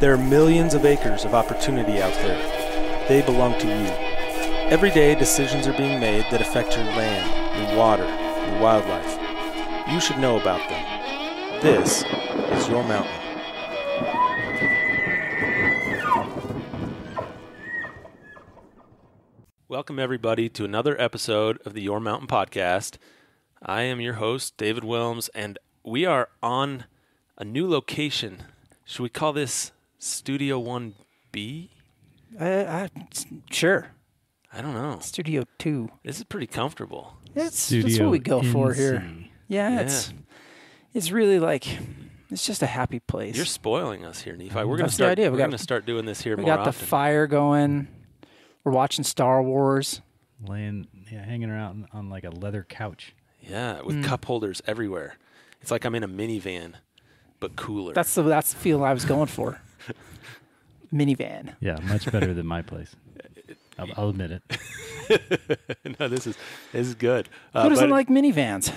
There are millions of acres of opportunity out there. They belong to you. Every day, decisions are being made that affect your land, your water, your wildlife. You should know about them. This is your mountain. Welcome, everybody, to another episode of the Your Mountain Podcast. I am your host, David Wilms, and we are on a new location. Should we call this Studio 1B? Sure. I don't know. Studio 2. This is pretty comfortable. That's what we go for here. Yeah. It's really like... It's just a happy place. You're spoiling us here, Nephi. We're going to start. We're going to start doing this here more often. We got the fire going. We're watching Star Wars. Hanging around on like a leather couch. Yeah, with cup holders everywhere. It's like I'm in a minivan, but cooler. That's the feel I was going for. Minivan. Yeah, much better than my place. I'll admit it. No, this is good. Who doesn't like minivans?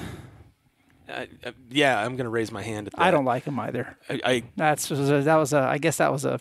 I'm going to raise my hand at that. I don't like them either. I guess that was a.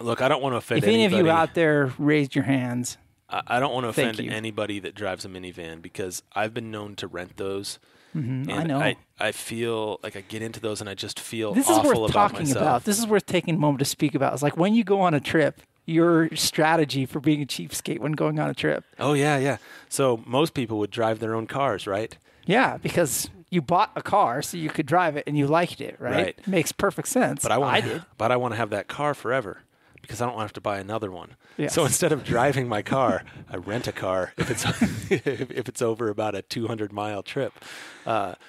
Look, I don't want to offend anybody. If any of you out there raised your hands. I don't want to offend anybody that drives a minivan because I've been known to rent those. Mm-hmm, and I know. I feel like I get into those and I just feel awful about myself. This is worth talking about. This is worth taking a moment to speak about. It's like when you go on a trip, your strategy for being a cheapskate when going on a trip. Oh, yeah, yeah. So most people would drive their own cars, right? Yeah, because... You bought a car so you could drive it and you liked it, right? Makes perfect sense. But I want to have that car forever because I don't want to have to buy another one. Yes. So instead of driving my car, I rent a car if it's if it's over about a 200-mile trip,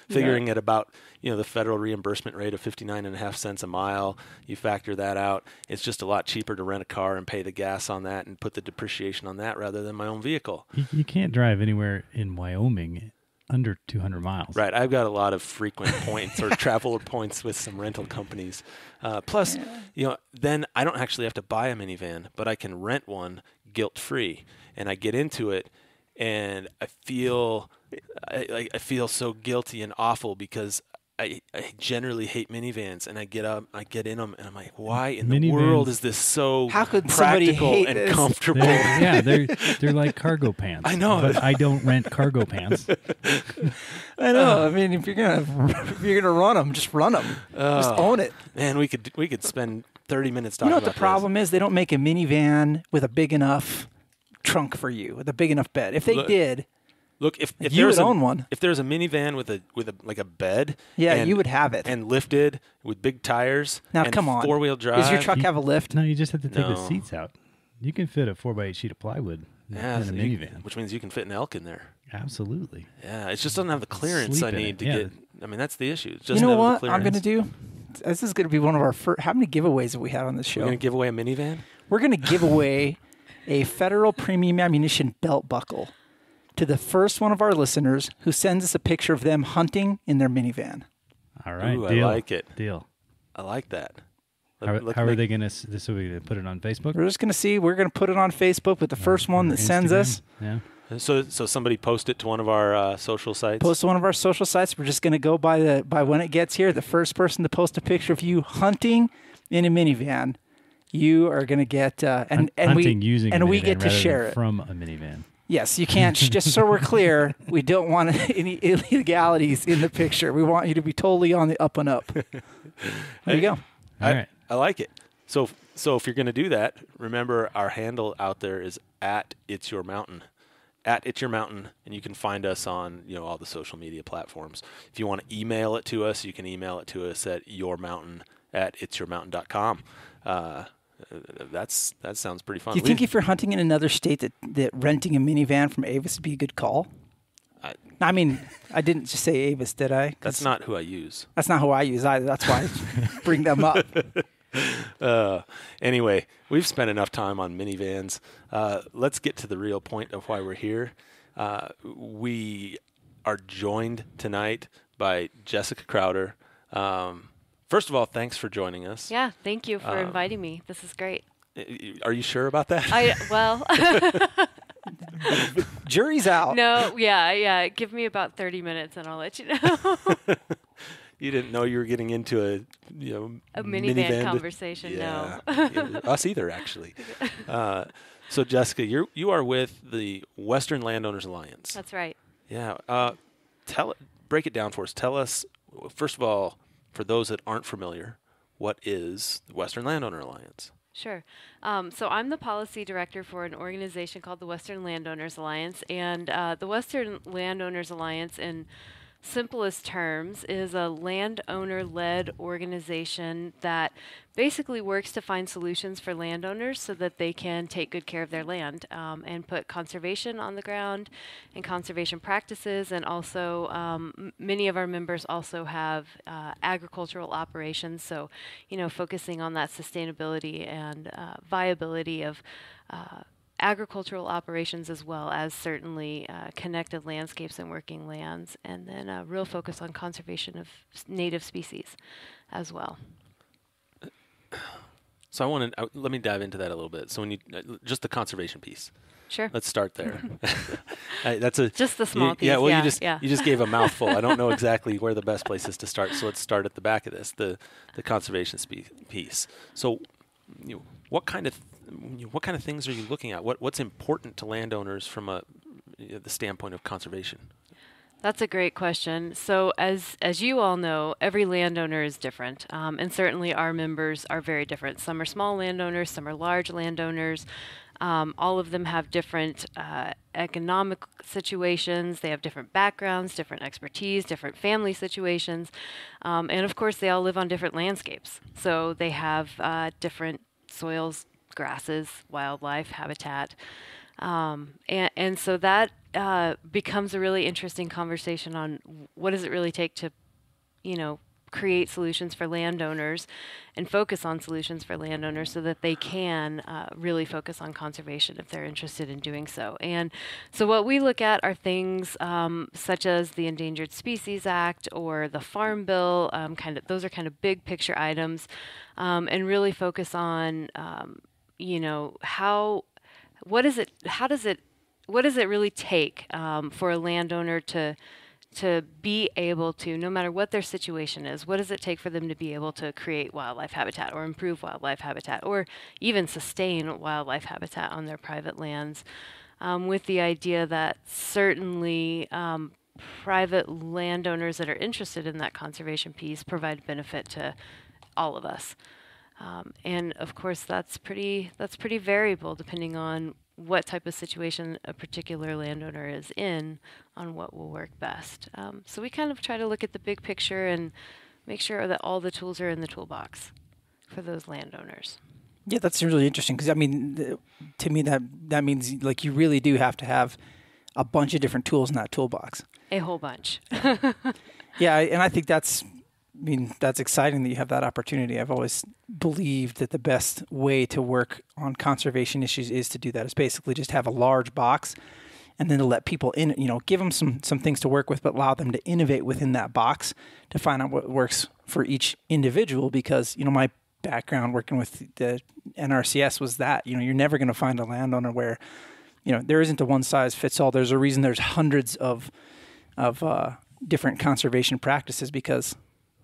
figuring at about the federal reimbursement rate of 59.5 cents a mile. You factor that out. It's just a lot cheaper to rent a car and pay the gas on that and put the depreciation on that rather than my own vehicle. You can't drive anywhere in Wyoming under 200 miles. Right. I've got a lot of frequent points or traveler points with some rental companies. Then I don't actually have to buy a minivan, but I can rent one guilt-free. And I get into it and I feel I feel so guilty and awful because I generally hate minivans, and I get up, I get in them, and I'm like, "Why in the world is this so practical and comfortable?" They're like cargo pants. I know, but I don't rent cargo pants. I know. I mean, if you're gonna run them, just run them. Just own it. Man, we could spend 30 minutes talking. You know what the problem is? They don't make a minivan with a big enough trunk for you, with a big enough bed. If they did. Look, if you would own one. If there's a minivan with a bed, you would have it, and lifted with big tires. Now, and come on, 4-wheel drive. Does your truck have a lift? No, you just have to take the seats out. You can fit a 4x8 sheet of plywood in a minivan, which means you can fit an elk in there. Absolutely. Yeah, it just doesn't have the clearance I need to get. I mean, that's the issue. You know what I'm going to do? This is going to be one of our first. How many giveaways have we had on this show? We're going to give away a minivan. We're going to give away a Federal Premium Ammunition belt buckle to the first one of our listeners who sends us a picture of them hunting in their minivan. All right, deal. I like it. Deal. I like that. How are they going to? This will be put it on Facebook. We're just going to see. We're going to put it on Facebook with the first one that sends us. Yeah. So somebody post it to one of our social sites. Post to one of our social sites. We're just going to go by when it gets here. The first person to post a picture of you hunting in a minivan, you are going to get we get to share it from a minivan. Yes, you can't. Just so we're clear, we don't want any illegalities in the picture. We want you to be totally on the up and up. There you go. All right. I like it. So if you're going to do that, remember our handle out there is @itsyourmountain. @itsyourmountain, and you can find us on all the social media platforms. If you want to email it to us, you can email it to us at yourmountain@itsyourmountain.com. That sounds pretty fun. Do you think if you're hunting in another state that renting a minivan from Avis would be a good call? I mean, I didn't just say Avis, did I? That's not who I use. That's not who I use either. That's why I bring them up. Anyway, we've spent enough time on minivans. Let's get to the real point of why we're here. We are joined tonight by Jessica Crowder. First of all, thanks for joining us. Yeah, thank you for inviting me. This is great. Are you sure about that? Jury's out. No, give me about 30 minutes and I'll let you know. You didn't know you were getting into a minivan conversation. Yeah, no, us either, actually. So Jessica, you are with the Western Landowners Alliance. That's right. Yeah. Break it down for us. Tell us, first of all, for those that aren't familiar, what is the Western Landowner Alliance? Sure. So I'm the policy director for an organization called the Western Landowners Alliance, and the Western Landowners Alliance, in simplest terms, is a landowner-led organization that basically works to find solutions for landowners so that they can take good care of their land and put conservation on the ground and conservation practices. And also, many of our members also have agricultural operations. So, you know, focusing on that sustainability and viability of agricultural operations, as well as certainly connected landscapes and working lands, and then a real focus on conservation of native species as well. So I want to let me dive into that a little bit. So when you just the conservation piece, sure. Let's start there. That's just the small piece. Yeah. Well, yeah, you just gave a mouthful. I don't know exactly where the best place is to start. So let's start at the back of this, the conservation piece. So, you know, what kind of things are you looking at? What's important to landowners from the standpoint of conservation? That's a great question. So as you all know, every landowner is different, and certainly our members are very different. Some are small landowners, some are large landowners. All of them have different economic situations. They have different backgrounds, different expertise, different family situations. And of course, they all live on different landscapes. So they have different soils, grasses, wildlife, habitat. And so that becomes a really interesting conversation on what does it really take to, you know, create solutions for landowners and focus on solutions for landowners so that they can really focus on conservation if they're interested in doing so. And so what we look at are things such as the Endangered Species Act or the Farm Bill. Those are kind of big picture items, and really focus on what does it really take for a landowner to be able to, no matter what their situation is, what does it take for them to be able to create wildlife habitat or improve wildlife habitat or even sustain wildlife habitat on their private lands, with the idea that certainly private landowners that are interested in that conservation piece provide benefit to all of us. And of course, that's pretty variable depending on what type of situation a particular landowner is in on what will work best. So we kind of try to look at the big picture and make sure that all the tools are in the toolbox for those landowners. Yeah, that's really interesting, because I mean, to me that means like you really do have to have a bunch of different tools in that toolbox. A whole bunch. Yeah, and I think that's exciting that you have that opportunity. I've always believed that the best way to work on conservation issues is to do that. It's basically just have a large box and then to let people in, you know, give them some things to work with, but allow them to innovate within that box to find out what works for each individual. Because, you know, my background working with the NRCS was that, you know, you're never going to find a landowner where, you know, there isn't a one size fits all. There's a reason there's hundreds of different conservation practices, because,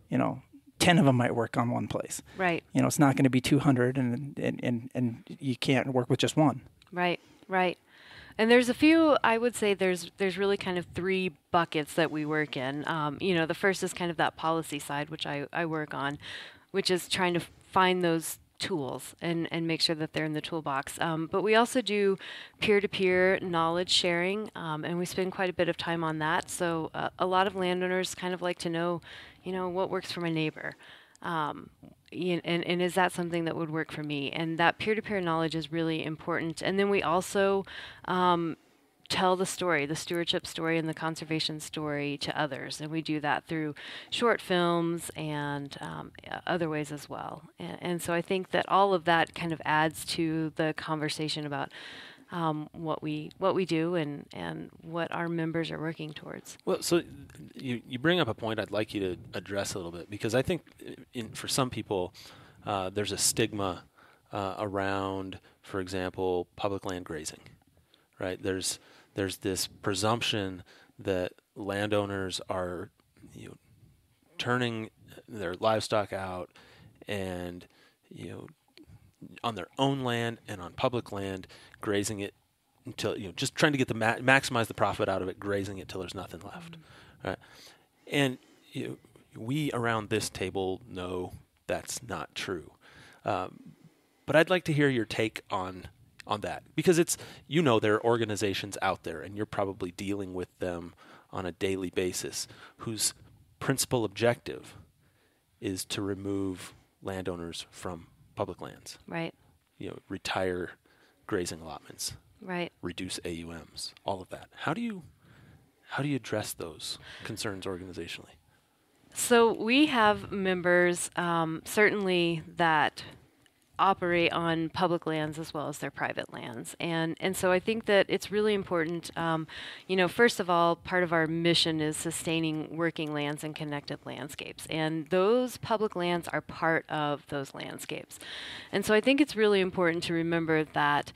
you know, 10 of them might work on one place. Right. You know, it's not going to be 200 and you can't work with just one. Right, right. And there's a few, I would say there's really kind of three buckets that we work in. You know, the first is kind of that policy side, which I work on, which is trying to find those tools and make sure that they're in the toolbox. But we also do peer-to-peer knowledge sharing, and we spend quite a bit of time on that. So a lot of landowners kind of like to know, you know, what works for my neighbor, and is that something that would work for me? And that peer-to-peer knowledge is really important. And then we also tell the story, the stewardship story and the conservation story to others. And we do that through short films and other ways as well. And so I think that all of that kind of adds to the conversation about what we do and what our members are working towards. Well, so you bring up a point I'd like you to address a little bit, because I think for some people there's a stigma around, for example, public land grazing, right? There's this presumption that landowners are, you know, turning their livestock out, and, you know, on their own land and on public land, grazing it until, you know, just trying to get the maximize the profit out of it, grazing it till there's nothing left. Mm-hmm. Right? And, you know, we around this table know that's not true. But I'd like to hear your take on that, because it's, you know, there are organizations out there and you're probably dealing with them on a daily basis whose principal objective is to remove landowners from public lands. Right. You know, retire grazing allotments. Right. Reduce AUMs, all of that. How do you address those concerns organizationally? So we have members certainly that operate on public lands as well as their private lands. And so I think that it's really important, you know, first of all, part of our mission is sustaining working lands and connected landscapes. And those public lands are part of those landscapes. And so I think it's really important to remember that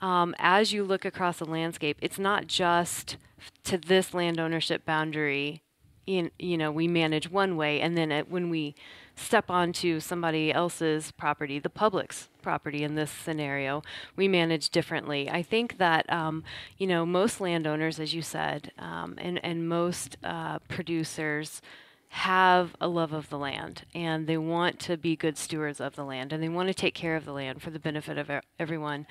as you look across the landscape, it's not just to this land ownership boundary. You know, we manage one way, and then when we step onto somebody else's property, the public's property in this scenario, we manage differently. I think that, you know, most landowners, as you said, and most producers have a love of the land, and they want to be good stewards of the land, and they want to take care of the land for the benefit of everyone.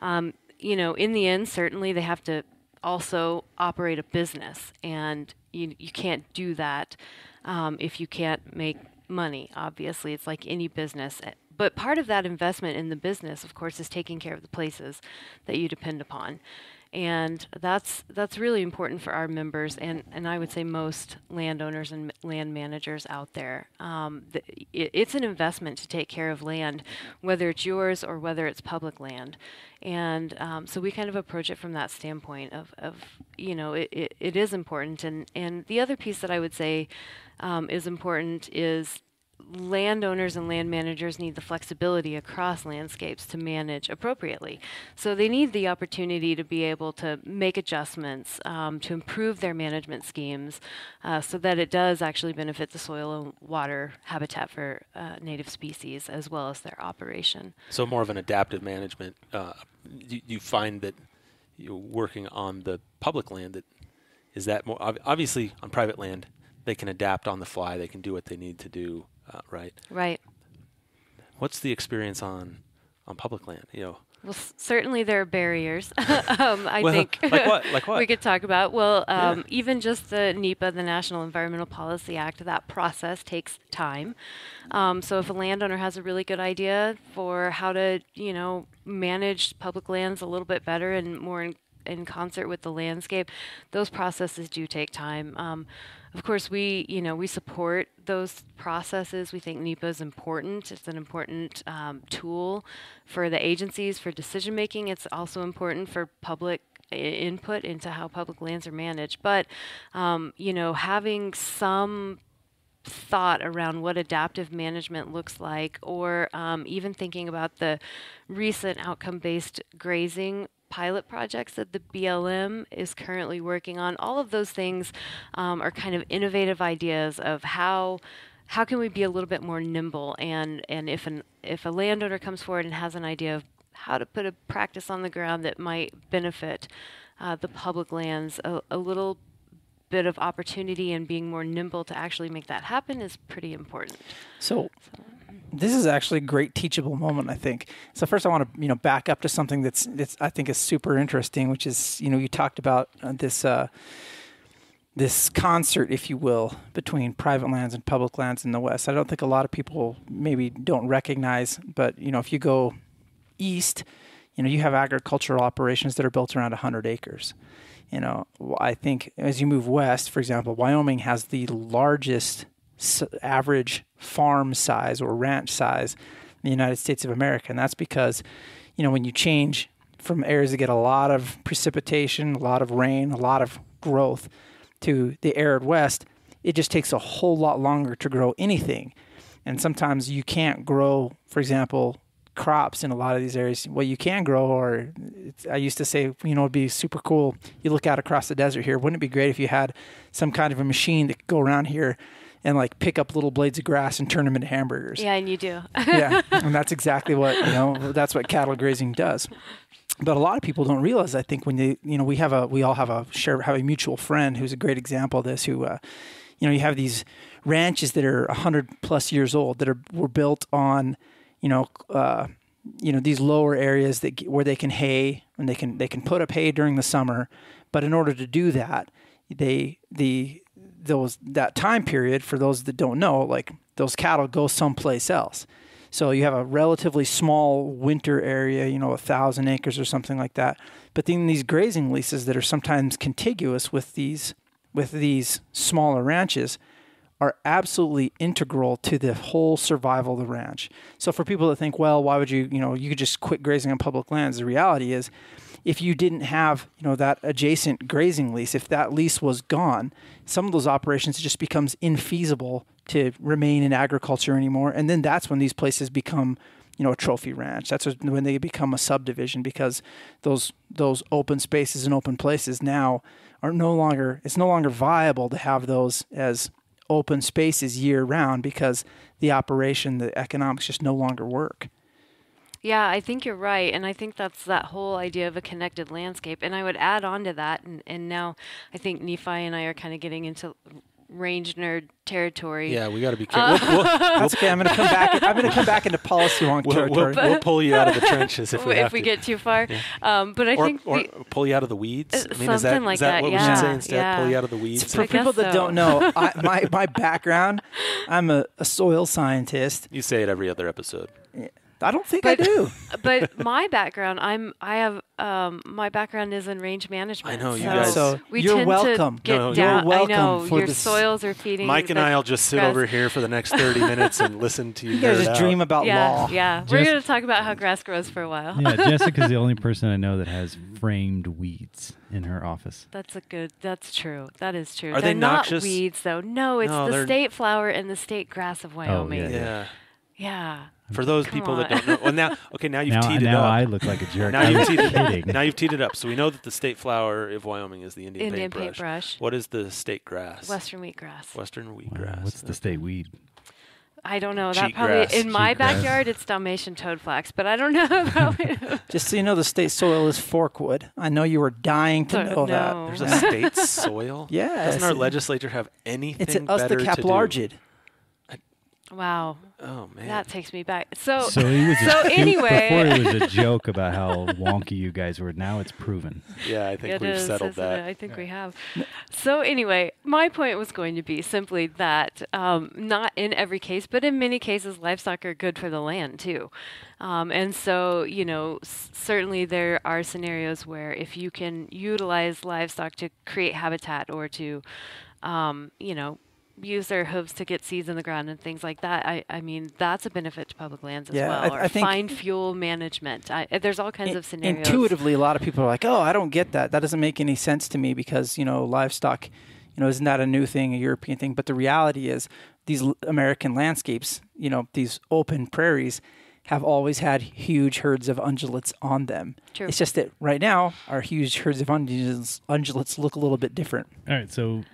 You know, in the end, certainly they have to also operate a business, and you can't do that if you can't make money. Obviously, it's like any business. But part of that investment in the business, of course, is taking care of the places that you depend upon. And that's really important for our members, and I would say most landowners and land managers out there. It's an investment to take care of land, whether it's yours or whether it's public land. And so we kind of approach it from that standpoint of you know, it is important. And the other piece that I would say is important is landowners and land managers need the flexibility across landscapes to manage appropriately. So they need the opportunity to be able to make adjustments to improve their management schemes so that it does actually benefit the soil and water habitat for native species as well as their operation. So more of an adaptive management. You find that you're working on the public land, that is that more obviously on private land they can adapt on the fly, they can do what they need to do. Right. Right. What's the experience on public land? You know. Well, certainly there are barriers. I think. Like what? Like what? We could talk about. Well, even just the NEPA, the National Environmental Policy Act, that process takes time. So if a landowner has a really good idea for how to, you know, manage public lands a little bit better and more in concert with the landscape, those processes do take time. Of course, we support those processes. We think NEPA is important. It's an important tool for the agencies for decision making. It's also important for public input into how public lands are managed. But you know, having some thought around what adaptive management looks like, or even thinking about the recent outcome-based grazing pilot projects that the BLM is currently working on. All of those things are kind of innovative ideas of how can we be a little bit more nimble, and if a landowner comes forward and has an idea of how to put a practice on the ground that might benefit the public lands, a little bit of opportunity and being more nimble to actually make that happen is pretty important. So this is actually a great teachable moment, I think. So first, I want to back up to something that's I think is super interesting, which is you talked about this concert, if you will, between private lands and public lands in the West. I don't think a lot of people maybe don't recognize, but if you go east, you have agricultural operations that are built around 100 acres. I think as you move west, for example, Wyoming has the largest average farm size or ranch size in the United States of America. And that's because, when you change from areas that get a lot of precipitation, a lot of rain, a lot of growth to the arid West, it just takes a whole lot longer to grow anything. And sometimes you can't grow, for example, crops in a lot of these areas. What you can grow, or I used to say, it'd be super cool. You look out across the desert here. Wouldn't it be great if you had some kind of a machine that could go around here and like pick up little blades of grass and turn them into hamburgers. Yeah, and you do. Yeah, and that's exactly what, you know, that's what cattle grazing does. But a lot of people don't realize, I think, when they, you know, we all have a mutual friend who's a great example of this, who, you know, you have these ranches that are 100+ years old that were built on, you know, these lower areas that where they can hay and they can put up hay during the summer, but in order to do that, that time period, for those that don't know, like those cattle go someplace else. So you have a relatively small winter area, you know, 1,000 acres or something like that. But then these grazing leases that are sometimes contiguous with these smaller ranches are absolutely integral to the whole survival of the ranch. So for people that think, well, why would you, you know, you could just quit grazing on public lands. The reality is, if you didn't have, you know, that adjacent grazing lease, if that lease was gone, some of those operations, it just becomes infeasible to remain in agriculture anymore. And then that's when these places become, you know, a trophy ranch. That's when they become a subdivision, because those open spaces and open places now are no longer viable to have those as open spaces year round, because the operation, the economics just no longer work. Yeah, I think you're right. And I think that's that whole idea of a connected landscape. And I would add on to that, and now I think Nephi and I are kind of getting into range nerd territory. Yeah, we got to be careful. That's okay. I'm going to come back into policy wonk territory. We'll pull you out of the trenches if we get too far. Yeah. But I think pull you out of the weeds. Is that what we should say instead? Pull you out of the weeds. For people that don't know, my background, I'm a soil scientist. You say it every other episode. Yeah. I don't think I do. But my background, my background is in range management. I know, you guys. So you're welcome. You're welcome. I know, your soils are feeding. Mike and I will just sit over here for the next 30 minutes and listen to you. You guys just dream about law. Yeah, we're going to talk about how grass grows for a while. Yeah, Jessica's the only person I know that has framed weeds in her office. That's true. That is true. Are they noxious? Not weeds, though. No, it's the state flower and the state grass of Wyoming. Oh, yeah. For those people that don't know, well, now you've teed it up. Now I look like a jerk. Now you've teed it up. So we know that the state flower of Wyoming is the Indian paintbrush. What is the state grass? Western wheatgrass. What's the state weed? I don't know. In my backyard, it's Dalmatian toadflax, but I don't know about it. Just so you know, the state soil is Forkwood. I know you were dying to know that. There's a state soil? Yeah. Doesn't our legislature have anything better to do? It's Caplargid. Wow. Oh, man. That takes me back. So anyway. Before it was a joke about how wonky you guys were. Now it's proven. Yeah, I think we've settled that. I think we have. So anyway, my point was going to be simply that not in every case, but in many cases, livestock are good for the land, too. And so, you know, certainly there are scenarios where if you can utilize livestock to create habitat or to, you know, use their hooves to get seeds in the ground and things like that. I mean, that's a benefit to public lands as well. I think fine fuel management. There's all kinds of scenarios. Intuitively, a lot of people are like, oh, I don't get that. That doesn't make any sense to me because, you know, livestock, you know, isn't that a new thing, a European thing? But the reality is these American landscapes, you know, these open prairies have always had huge herds of ungulates on them. True. It's just that right now our huge herds of ungulates look a little bit different. All right, so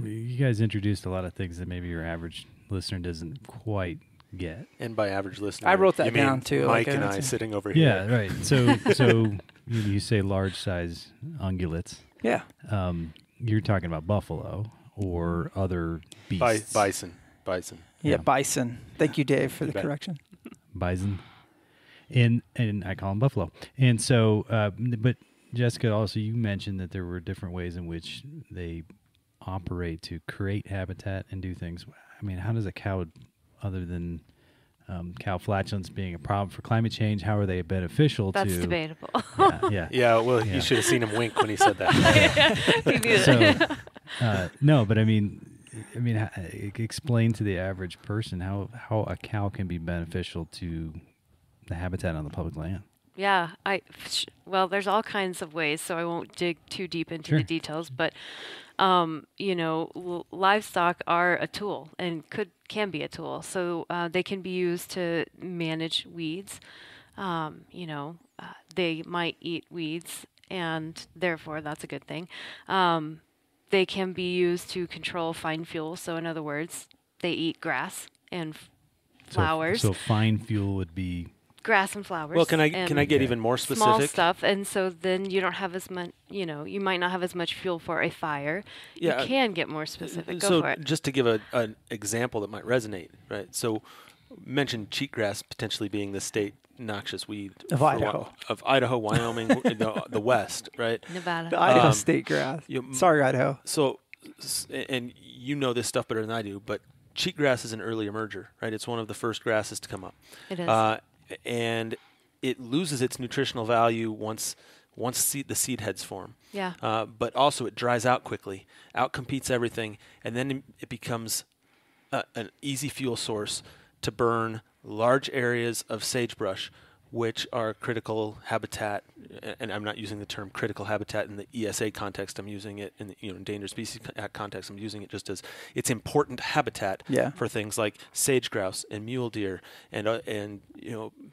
you guys introduced a lot of things that maybe your average listener doesn't quite get. And by average listener, I wrote that down too. Mike and I sitting over here. Yeah, right. So you say large size ungulates. Yeah. You're talking about buffalo or other beasts. Bison. Yeah, bison. Thank you, Dave, for the correction. Bison. And I call them buffalo. And so, but Jessica, also you mentioned that there were different ways in which they operate to create habitat and do things. I mean, how does a cow, other than cow flatulence being a problem for climate change, how are they beneficial to... That's debatable. Yeah, well, you should have seen him wink when he said that. No, but I mean, explain to the average person how a cow can be beneficial to the habitat on the public land. Yeah, well, there's all kinds of ways, so I won't dig too deep into the details, but... you know, livestock are a tool and can be a tool. So they can be used to manage weeds. You know, they might eat weeds, and therefore that's a good thing. They can be used to control fine fuel. So in other words, they eat grass and flowers. So fine fuel would be grass and flowers. Well, can I get even more specific? Small stuff, and so then you don't have as much. You know, you might not have as much fuel for a fire. Yeah, you can get more specific. Go for it. Just to give an example that might resonate, right? So, mentioned cheatgrass potentially being the state noxious weed of Idaho, Wyoming, the West, right? Nevada, the Idaho state grass. Sorry, Idaho. So, and you know this stuff better than I do, but cheatgrass is an early emerger, right? It's one of the first grasses to come up. It is. And it loses its nutritional value once the seed heads form. Yeah. But also it dries out quickly, outcompetes everything, and then it becomes an easy fuel source to burn large areas of sagebrush, which are critical habitat. And I'm not using the term critical habitat in the ESA context. I'm using it in the Endangered Species Act context. I'm using it just as it's important habitat for things like sage grouse and mule deer and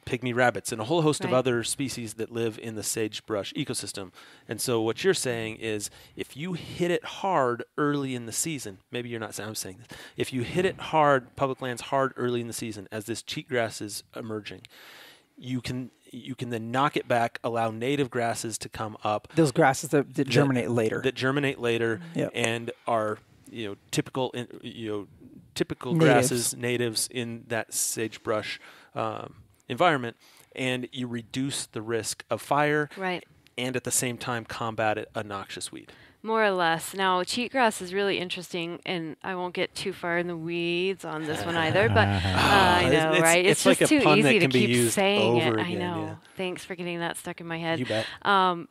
pygmy rabbits and a whole host of other species that live in the sagebrush ecosystem. And so what you're saying is if you hit it hard early in the season, maybe you're not saying, I'm saying this. If you hit it hard, public lands hard early in the season as this cheatgrass is emerging, you can then knock it back, allow native grasses to come up. Those grasses that germinate later. That germinate later and are typical natives in that sagebrush environment, and you reduce the risk of fire. Right. And at the same time combat a noxious weed. More or less. Now, cheatgrass is really interesting, and I won't get too far in the weeds on this one either, but I know, right? It's just like too easy to keep saying it. Again, I know. Yeah. Thanks for getting that stuck in my head. You bet.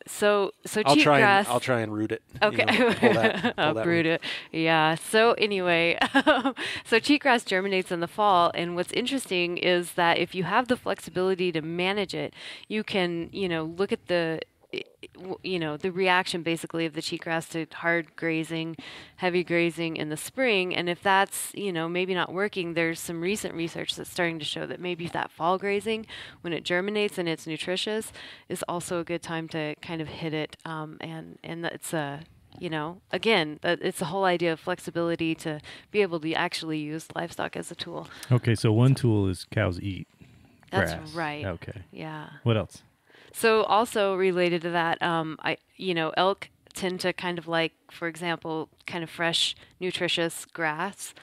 So cheatgrass. I'll try and root it. Okay. I'll root it. Yeah. So anyway, so cheatgrass germinates in the fall, and what's interesting is that if you have the flexibility to manage it, you can, look at the reaction basically of the cheatgrass to hard grazing, heavy grazing in the spring. And if that's, maybe not working, there's some recent research that's starting to show that maybe that fall grazing, when it germinates and it's nutritious, is also a good time to kind of hit it. And it's a, again, it's the whole idea of flexibility to be able to actually use livestock as a tool. Okay. So one tool is cows eat grass. That's right. Okay. Yeah. What else? So also related to that, elk tend to kind of like, for example, kind of fresh, nutritious grass.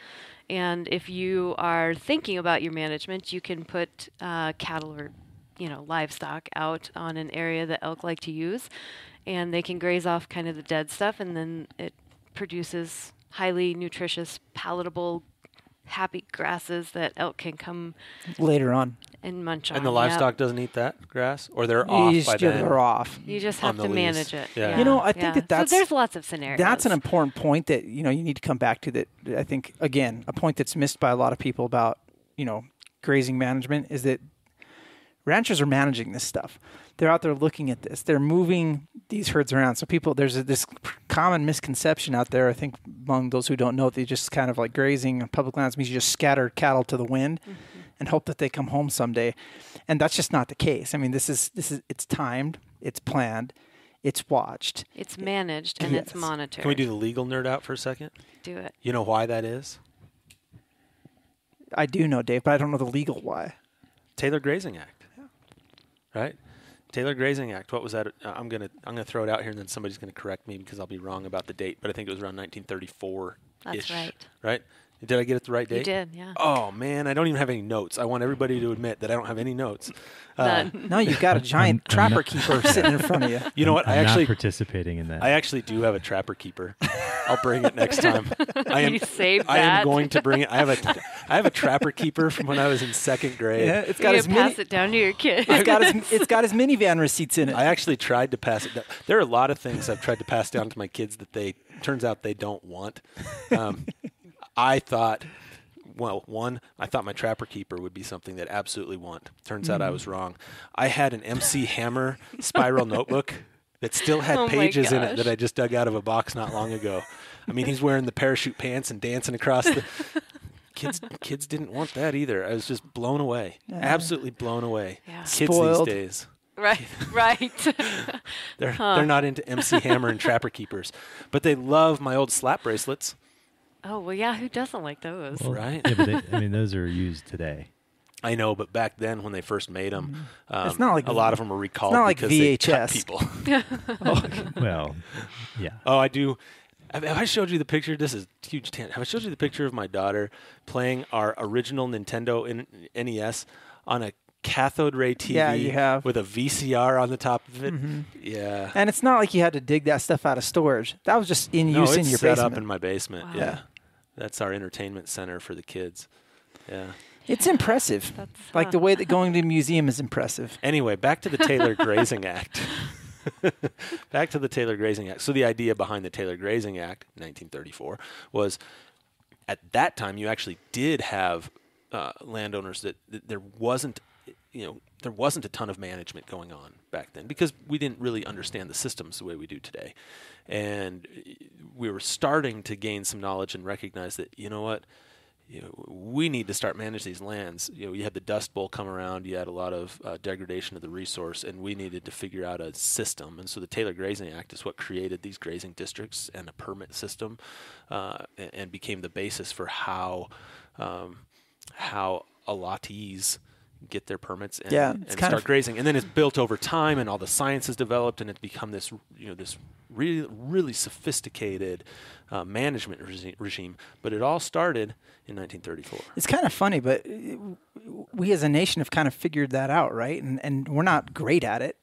And if you are thinking about your management, you can put cattle or, livestock out on an area that elk like to use. And they can graze off kind of the dead stuff, and then it produces highly nutritious, palatable, happy grasses that elk can come later on and munch on. And the livestock doesn't eat that grass, or they're off by then. They're off. You just have to manage it. Yeah. I think that's so there's lots of scenarios. That's an important point that you need to come back to. That I think again a point that's missed by a lot of people about grazing management is that ranchers are managing this stuff. They're out there looking at this. They're moving these herds around. So people, there's this common misconception out there, I think, among those who don't know, they just kind of like grazing on public lands means you just scatter cattle to the wind and hope that they come home someday. And that's just not the case. I mean, this is it's timed, it's planned, it's watched. It's managed and it's monitored. Can we do the legal nerd out for a second? Do it. You know why that is? I do know, Dave, but I don't know the legal why. Taylor Grazing Act. Right? Taylor Grazing Act. What was that? I'm gonna throw it out here, and then somebody's gonna correct me because I'll be wrong about the date. But I think it was around 1934. That's right. Right? Did I get it the right date? You did. Yeah. Oh man, I don't even have any notes. I want everybody to admit that I don't have any notes. No, you've got a giant trapper keeper sitting in front of you. You know what? I'm actually not participating in that. I actually do have a trapper keeper. I'll bring it next time. I am going to bring it. I have a trapper keeper from when I was in second grade. Yeah, it's got as many. Pass it down to your kid. It's got his minivan receipts in it. I actually tried to pass it down. There are a lot of things I've tried to pass down to my kids that turns out they don't want. I thought, well, I thought my trapper keeper would be something that absolutely want. Turns out I was wrong. I had an MC Hammer spiral notebook that still had pages in it that I just dug out of a box not long ago. I mean, he's wearing the parachute pants and dancing across the kids didn't want that either. I was just blown away. Absolutely blown away. Yeah. Kids spoiled these days. Right, right. They're not into MC Hammer and trapper keepers, but they love my old slap bracelets. Oh, well, yeah, who doesn't like those? Well, right. Yeah, but they, I mean, those are used today. I know, but back then when they first made them, it's not like a lot of them are recalled. It's not like VHS. People. Oh, well, yeah. Oh, I do. Have I showed you the picture? This is a huge tangent. Have I showed you the picture of my daughter playing our original Nintendo NES on a cathode ray TV with a VCR on the top of it? Mm-hmm. Yeah. And it's not like you had to dig that stuff out of storage. That was just in use in your basement. No, it's set up in my basement. Wow. Yeah. That's our entertainment center for the kids. Yeah. It's impressive. That's like the way that going to a museum is impressive. Anyway, back to the Taylor Grazing Act. Back to the Taylor Grazing Act. So the idea behind the Taylor Grazing Act, 1934, was at that time you actually did have landowners that there wasn't, there wasn't a ton of management going on back then because we didn't really understand the systems the way we do today, and we were starting to gain some knowledge and recognize that we need to start managing these lands. You had the Dust Bowl come around. You had a lot of degradation of the resource, and we needed to figure out a system. And so the Taylor Grazing Act is what created these grazing districts and a permit system, and became the basis for how allottees get their permits and start grazing. And then it's built over time, and all the science is developed, and it's become this this really, really sophisticated management regime, but it all started in 1934. It's kind of funny, but we as a nation have kind of figured that out, right? And we're not great at it,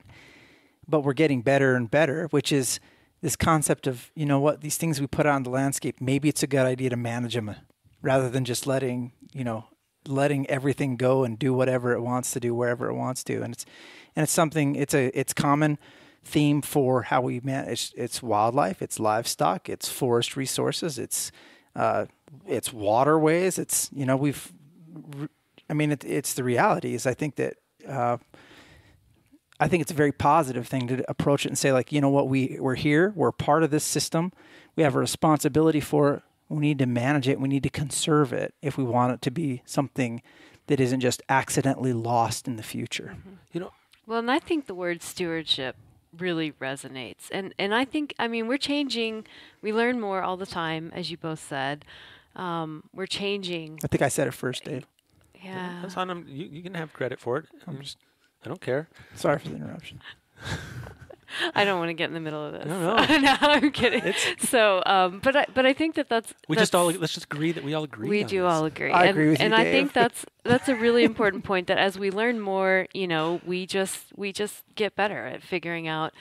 but we're getting better and better, which is this concept of, these things we put on the landscape, maybe it's a good idea to manage them rather than just letting everything go and do whatever it wants to do, wherever it wants to. And it's something, it's common theme for how we manage it's wildlife, it's livestock, it's forest resources, it's waterways. It's it's the reality. Is I think that I think it's a very positive thing to approach it and say, like, we're here, we're part of this system, we have a responsibility for it, we need to manage it, we need to conserve it if we want it to be something that isn't just accidentally lost in the future. Mm-hmm. Well, and I think the word stewardship really resonates. And I think, we're changing. We learn more all the time, as you both said. We're changing. I think I said it first, Dave. Yeah. That's on you can have credit for it. I don't care. Sorry for the interruption. I don't want to get in the middle of this. No, no, I'm kidding. But I think let's just agree that we all agree. We all agree. I agree with you, Dave. I think that's a really important point. That as we learn more, we just get better at figuring out,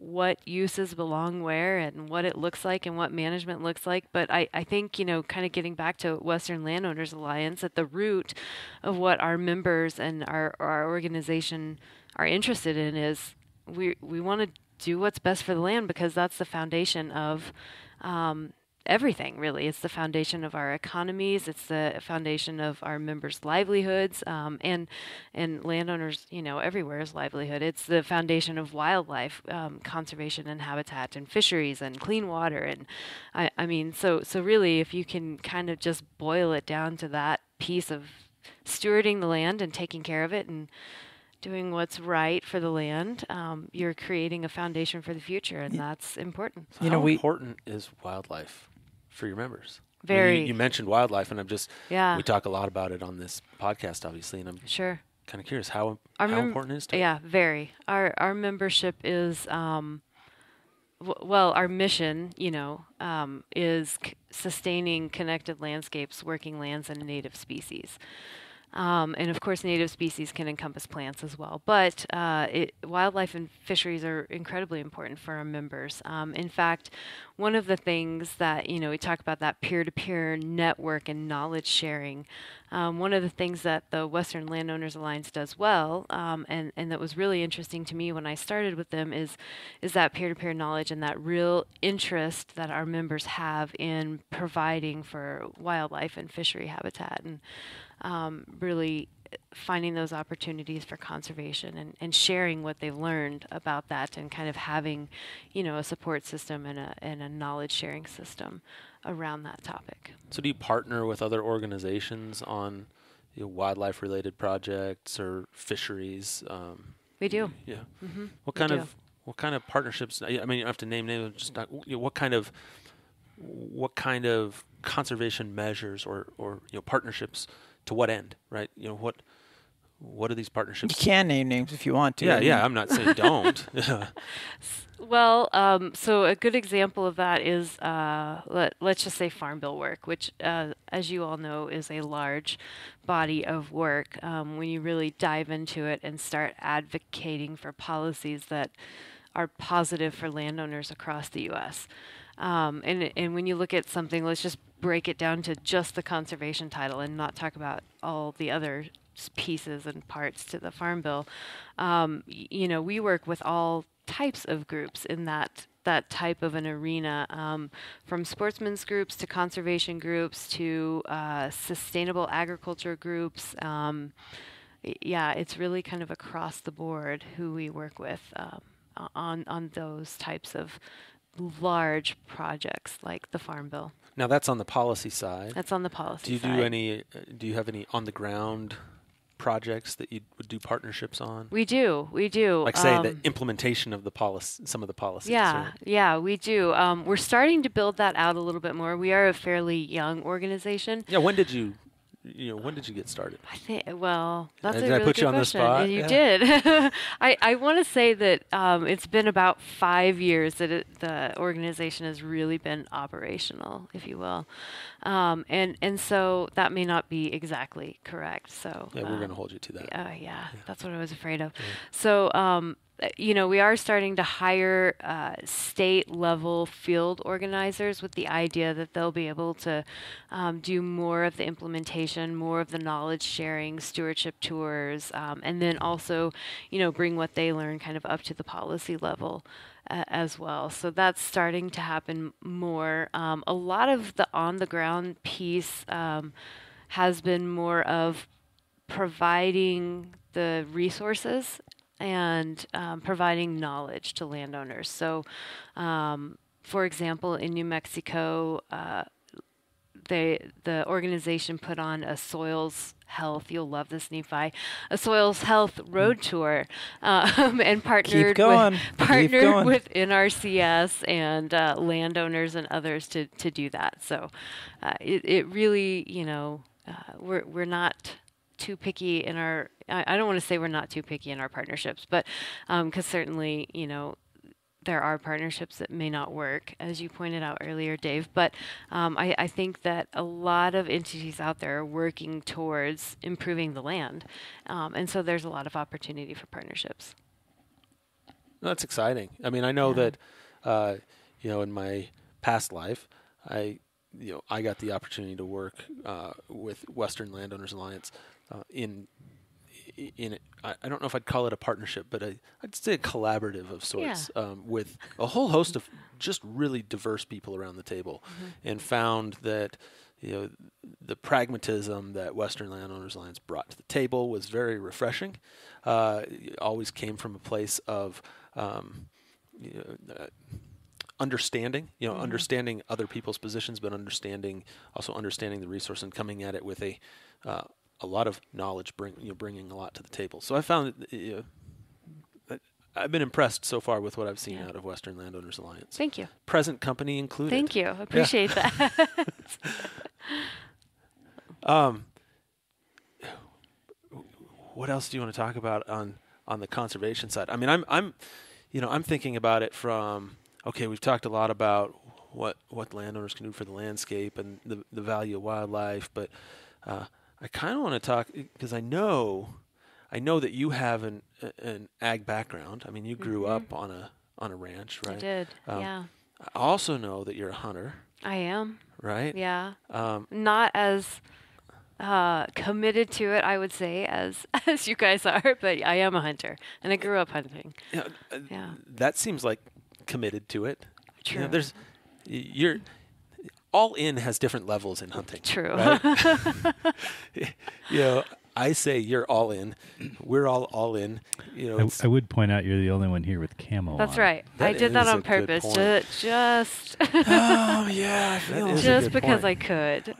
what uses belong where and what it looks like and what management looks like. But I think, kind of getting back to Western Landowners Alliance, at the root of what our members and our organization are interested in is, we want to do what's best for the land, because that's the foundation of everything, really. It's the foundation of our economies. It's the foundation of our members' livelihoods, and landowners, everywhere's livelihood. It's the foundation of wildlife conservation and habitat and fisheries and clean water. And so really, if you can kind of just boil it down to that piece of stewarding the land and taking care of it and doing what's right for the land, you're creating a foundation for the future, and that's important. So how important is wildlife for your members? Very. You mentioned wildlife, and we talk a lot about it on this podcast, obviously, and I'm sure kind of curious how important it is to you. Yeah, very. Our membership is, our mission, is sustaining connected landscapes, working lands, and native species. And of course, native species can encompass plants as well. But wildlife and fisheries are incredibly important for our members. In fact, one of the things that, we talk about that peer-to-peer network and knowledge sharing, one of the things that the Western Landowners Alliance does well, and that was really interesting to me when I started with them, is that peer-to-peer knowledge and that real interest that our members have in providing for wildlife and fishery habitat, and really finding those opportunities for conservation and sharing what they've learned about that, and kind of having, a support system and a knowledge sharing system around that topic. So do you partner with other organizations on wildlife related projects or fisheries? We do. Yeah. Mm-hmm. What kind of partnerships? I mean, you don't have to name names. Just what kind of what kind of conservation measures or partnerships, to what end, right? You know, what are these partnerships? You can name names if you want to. Yeah, I'm not saying don't. Well, so a good example of that is, let's just say Farm Bill work, which, as you all know, is a large body of work. When you really dive into it and start advocating for policies that are positive for landowners across the U.S. And when you look at something, let's just break it down to just the conservation title and not talk about all the other pieces and parts to the Farm Bill. You know, we work with all types of groups in that type of an arena, from sportsmen's groups to conservation groups to sustainable agriculture groups. Yeah, it's really kind of across the board who we work with on those types of large projects like the Farm Bill. Now that's on the policy side. That's on the policy side. Do you have any on the ground projects that you would do partnerships on? We do. Like say the implementation of the policy, some of the policies. Yeah, we do. We're starting to build that out a little bit more. We are a fairly young organization. Yeah, when did you get started? That's a really good question. Did I put you on the spot? You did. I want to say that it's been about 5 years that the organization has really been operational, if you will, and so that may not be exactly correct. So yeah, we're going to hold you to that. Yeah, that's what I was afraid of. Yeah. So. You know, we are starting to hire state-level field organizers with the idea that they'll be able to do more of the implementation, more of the knowledge sharing, stewardship tours, and then also, you know, bring what they learn kind of up to the policy level as well. So that's starting to happen more. A lot of the on-the-ground piece has been more of providing the resources and providing knowledge to landowners. So, for example, in New Mexico, the organization put on a soils health, you'll love this, Nephi, a soils health road tour, and partnered with NRCS and landowners and others to do that. So it really, you know, we're not too picky in our, I don't want to say we're not too picky in our partnerships, but because certainly, you know, there are partnerships that may not work, as you pointed out earlier, Dave. But I think that a lot of entities out there are working towards improving the land. And so there's a lot of opportunity for partnerships. That's exciting. I mean, I know that, you know, in my past life, I got the opportunity to work with Western Landowners Alliance I don't know if I'd call it a partnership, but I'd say a collaborative of sorts, with a whole host of just really diverse people around the table, and found that, you know, the pragmatism that Western Landowners Alliance brought to the table was very refreshing. It always came from a place of understanding, you know, understanding other people's positions, but also understanding the resource and coming at it with a lot of knowledge, bringing a lot to the table. So I found that, I've been impressed so far with what I've seen out of Western Landowners Alliance. Thank you. Present company included. Thank you. Appreciate that. What else do you want to talk about on the conservation side? I mean, I'm thinking about it from, okay, we've talked a lot about what landowners can do for the landscape and the value of wildlife, but I kind of want to talk, because I know that you have an ag background. I mean, you grew up on a ranch, right? I did. I also know that you're a hunter. I am. Right? Yeah. Not as committed to it, I would say, as you guys are, but I am a hunter, and I grew up hunting. That seems like committed to it. True. You know, you're all in has different levels in hunting. True. Right? You know, I say you're all in. We're all in. You know, I would point out you're the only one here with camo. That's on. Right. That I did that on purpose. Just. Oh yeah. Just because I could.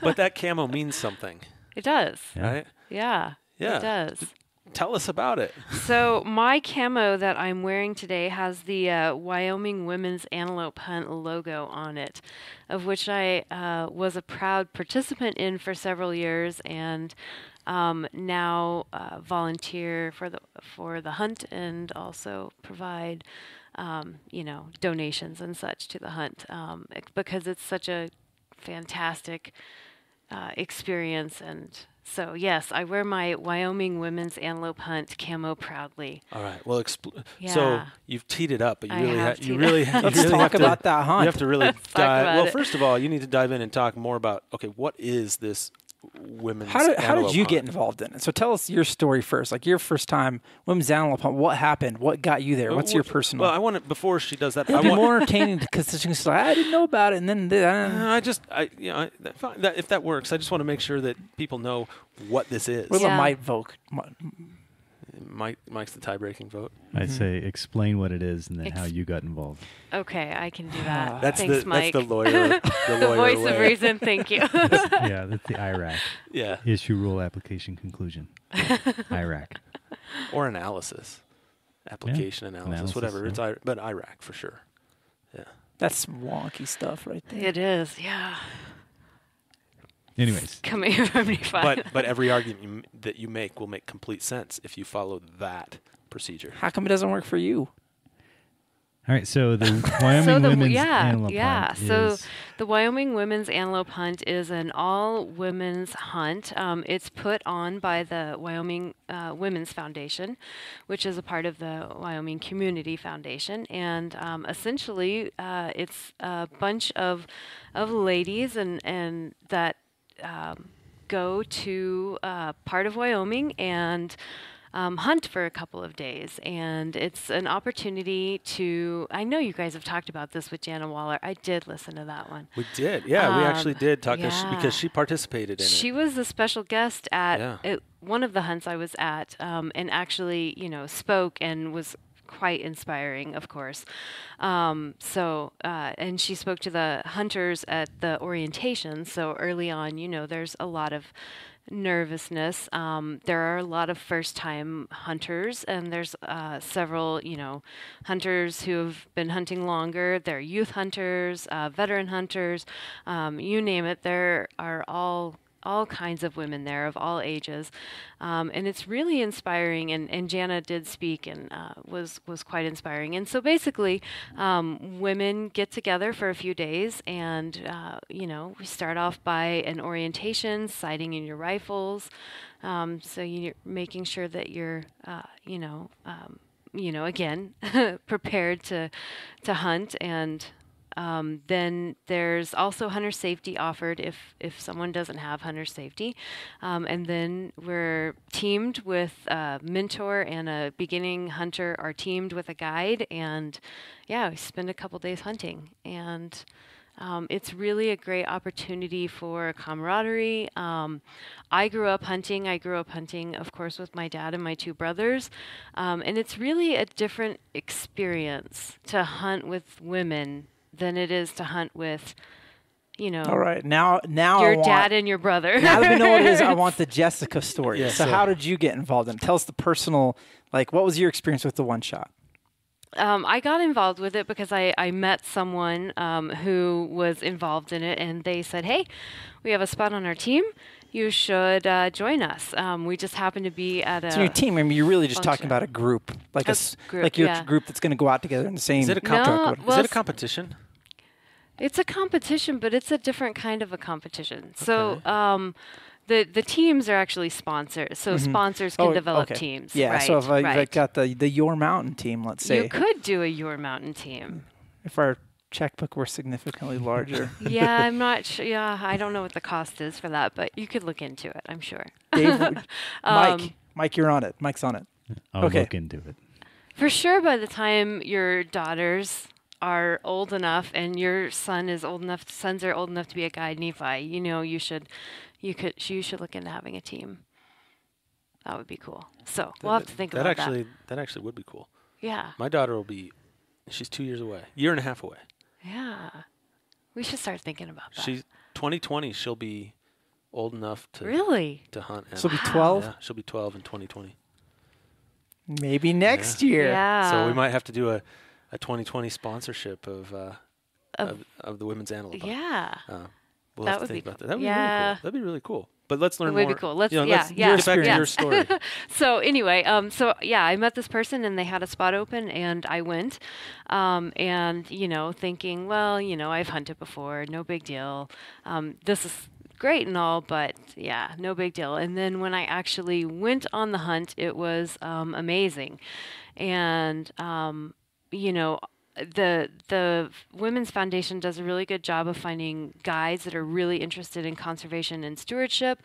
But that camo means something. It does. Right. Yeah. Yeah. It does. Tell us about it. So my camo that I'm wearing today has the Wyoming Women's Antelope Hunt logo on it, of which I was a proud participant in for several years, and now volunteer for the hunt, and also provide donations and such to the hunt, because it's such a fantastic experience. And so, yes, I wear my Wyoming Women's Antelope Hunt camo proudly. All right. Well, so you've teed it up, but you really have to talk about that hunt. You have to really dive. Well, first of all, you need to dive in and talk more about, okay, what is this women's antelope hunt? How did you get involved in it? So tell us your story first, like your first time women's antelope hunt. What happened? What got you there? What's your personal? Well, I want to, before she does that, it'd be more entertaining because she's like, I didn't know about it, and then if that works, I just want to make sure that people know what this is. What about my vote? Mike's the tie-breaking vote. I'd say explain what it is and then how you got involved. Okay, I can do that. Thanks, Mike. That's the lawyer. The voice of reason. Thank you. That's the IRAC. Yeah. Issue, rule, application, conclusion. IRAC. Or analysis. Application, analysis, whatever. Yeah. But IRAC for sure. Yeah. That's wonky stuff right there. It is, yeah. Anyways, coming from NEPA. But every argument that you make will make complete sense if you follow that procedure. How come it doesn't work for you? All right, so the Wyoming Women's Antelope Hunt. Yeah, so the Wyoming Women's Antelope Hunt is an all-women's hunt. It's put on by the Wyoming Women's Foundation, which is a part of the Wyoming Community Foundation. And essentially, it's a bunch of ladies and that go to part of Wyoming and hunt for a couple of days. And it's an opportunity to, I know you guys have talked about this with Jana Waller. I did listen to that one. We did. Yeah, we actually did talk because she participated in it. She was a special guest at one of the hunts I was at, and actually, spoke and was quite inspiring, of course. And she spoke to the hunters at the orientation. So early on, there's a lot of nervousness. There are a lot of first-time hunters, and there's several, hunters who have been hunting longer. They're youth hunters, veteran hunters, you name it. There are all kinds of women there of all ages. And it's really inspiring. And Jana did speak and was quite inspiring. And so basically, women get together for a few days and, we start off by an orientation, sighting in your rifles. So you're making sure that you're, again, prepared to hunt. And then there's also hunter safety offered if someone doesn't have hunter safety. And then we're teamed with a mentor and a beginning hunter are teamed with a guide. And we spend a couple days hunting. And it's really a great opportunity for camaraderie. I grew up hunting. Of course, with my dad and my two brothers. And it's really a different experience to hunt with women than it is to hunt with, all right, now your dad and your brother. Now that we know what it is, I want the Jessica story. Yeah, so how did you get involved in it? Tell us the personal, what was your experience with the one shot? I got involved with it because I met someone who was involved in it, and they said, hey, we have a spot on our team. You should join us. We just happen to be at a... So your team, I mean, you're really just talking about a group. Like your group that's going to go out together in the same... Is it a competition? It's a competition, but it's a different kind of a competition. Okay. So the teams are actually sponsors. So sponsors can develop teams. Yeah, right, so if I got the Your Mountain team, let's say. You could do a Your Mountain team. If our checkbook were significantly larger. I'm not sure. I don't know what the cost is for that, but you could look into it, I'm sure. Dave, Mike, you're on it. Mike's on it. I'll look into it. For sure, by the time your daughters are old enough and your sons are old enough to be a guide NEPI, you should look into having a team. That would be cool. So we'll have to think about that. That actually would be cool. Yeah. My daughter will be, she's 2 years away, year and a half away. Yeah. We should start thinking about that. She's 2020. She'll be old enough to hunt. She'll be 12? Yeah, she'll be 12 in 2020. Maybe next year. Yeah. So we might have to do a 2020 sponsorship of the Women's Antelope Hunt. Yeah. We'll that have to think about that. That would be really cool. That'd be really cool. But let's learn more. It would be cool. Let's, you know, let's get back to your story. So anyway, I met this person and they had a spot open and I went, and, you know, thinking, well, you know, I've hunted before, no big deal. This is great and all, but yeah, no big deal. And then when I actually went on the hunt, it was amazing. And, you know, the Women's Foundation does a really good job of finding guides that are really interested in conservation and stewardship,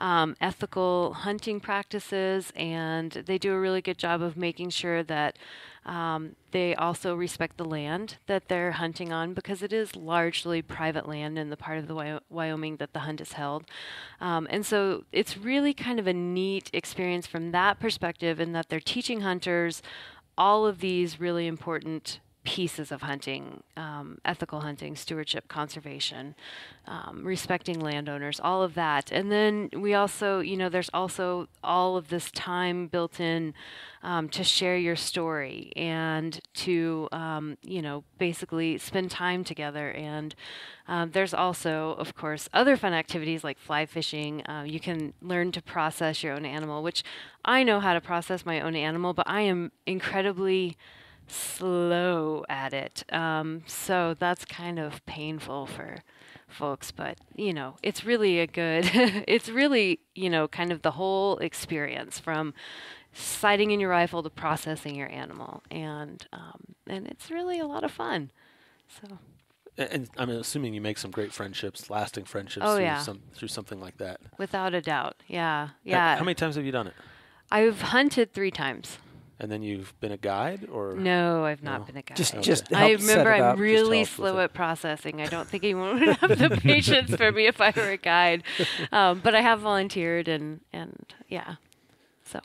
ethical hunting practices, and they do a really good job of making sure that they also respect the land that they're hunting on, because it is largely private land in the part of the Wyoming that the hunt is held. And so it's really kind of a neat experience from that perspective, in that they're teaching hunters all of these really important pieces of hunting, ethical hunting, stewardship, conservation, respecting landowners, all of that. And then we also, you know, there's also all of this time built in to share your story and to, you know, basically spend time together. And there's also, of course, other fun activities like fly fishing. You can learn to process your own animal, which I know how to process my own animal, but I am incredibly slow at it. So that's kind of painful for folks, but you know, it's really a good, it's really, you know, kind of the whole experience from sighting in your rifle to processing your animal. And it's really a lot of fun. So. And I'm assuming you make some great friendships, lasting friendships through something like that. Without a doubt. Yeah. Yeah. How many times have you done it? I've hunted 3 times. And then you've been a guide, or no? I've not been a guide. Just I remember I'm really slow at processing. I don't think anyone would have the patience for me if I were a guide. But I have volunteered, and yeah, so.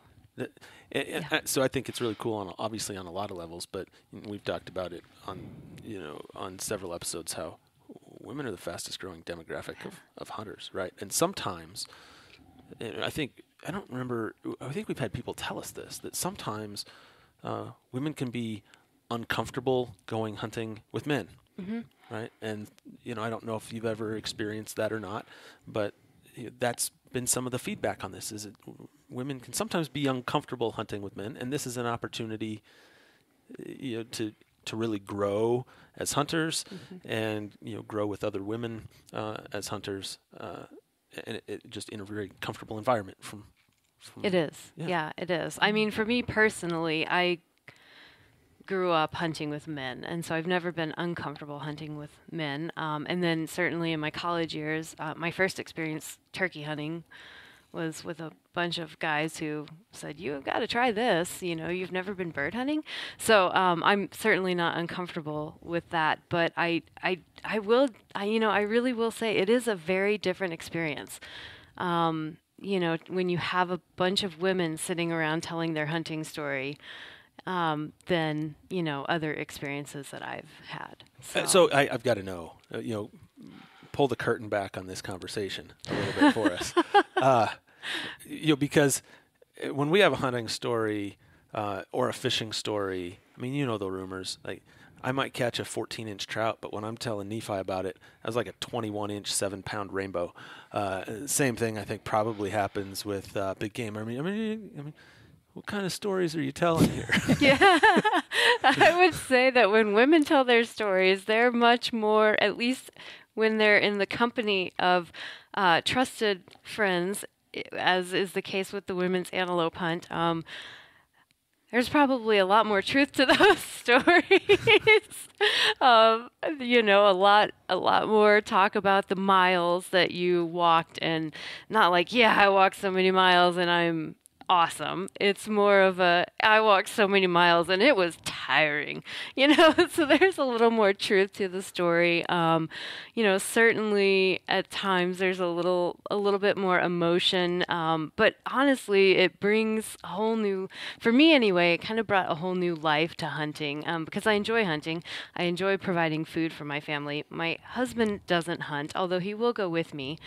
So I think it's really cool, obviously on a lot of levels. But we've talked about it on several episodes how women are the fastest growing demographic of hunters, right? And sometimes, I think we've had people tell us this, that sometimes women can be uncomfortable going hunting with men, right? And, you know, I don't know if you've ever experienced that or not, but that's been some of the feedback on this, is that women can sometimes be uncomfortable hunting with men, and this is an opportunity, you know, to really grow as hunters and, you know, grow with other women as hunters, and it just in a very comfortable environment from it is. Yeah, it is. I mean, for me personally, I grew up hunting with men, and so I've never been uncomfortable hunting with men. And then certainly in my college years, my first experience turkey hunting was with a bunch of guys who said, you have got to try this, you know, you've never been bird hunting. So I'm certainly not uncomfortable with that, but I really will say it is a very different experience. You know, when you have a bunch of women sitting around telling their hunting story, than, you know, other experiences that I've had. So, I've got to know, you know, pull the curtain back on this conversation a little bit for us. You know, because when we have a hunting story or a fishing story, I mean, you know the rumors. Like, I might catch a 14-inch trout, but when I'm telling Nephi about it, I was like a 21-inch, 7-pound rainbow. Same thing, I think, probably happens with big game. I mean, what kind of stories are you telling here? Yeah, I would say that when women tell their stories, they're much more, at least when they're in the company of trusted friends, as is the case with the Women's Antelope Hunt, there's probably a lot more truth to those stories. You know, a lot more talk about the miles that you walked, and not like, yeah, I walked so many miles and I'm awesome. It's more of a, I walked so many miles and it was tiring, you know, so there's a little more truth to the story. You know, certainly at times there's a little bit more emotion. But honestly, it brings a whole new, for me anyway, it kind of brought a whole new life to hunting, because I enjoy hunting. I enjoy providing food for my family. My husband doesn't hunt, although he will go with me.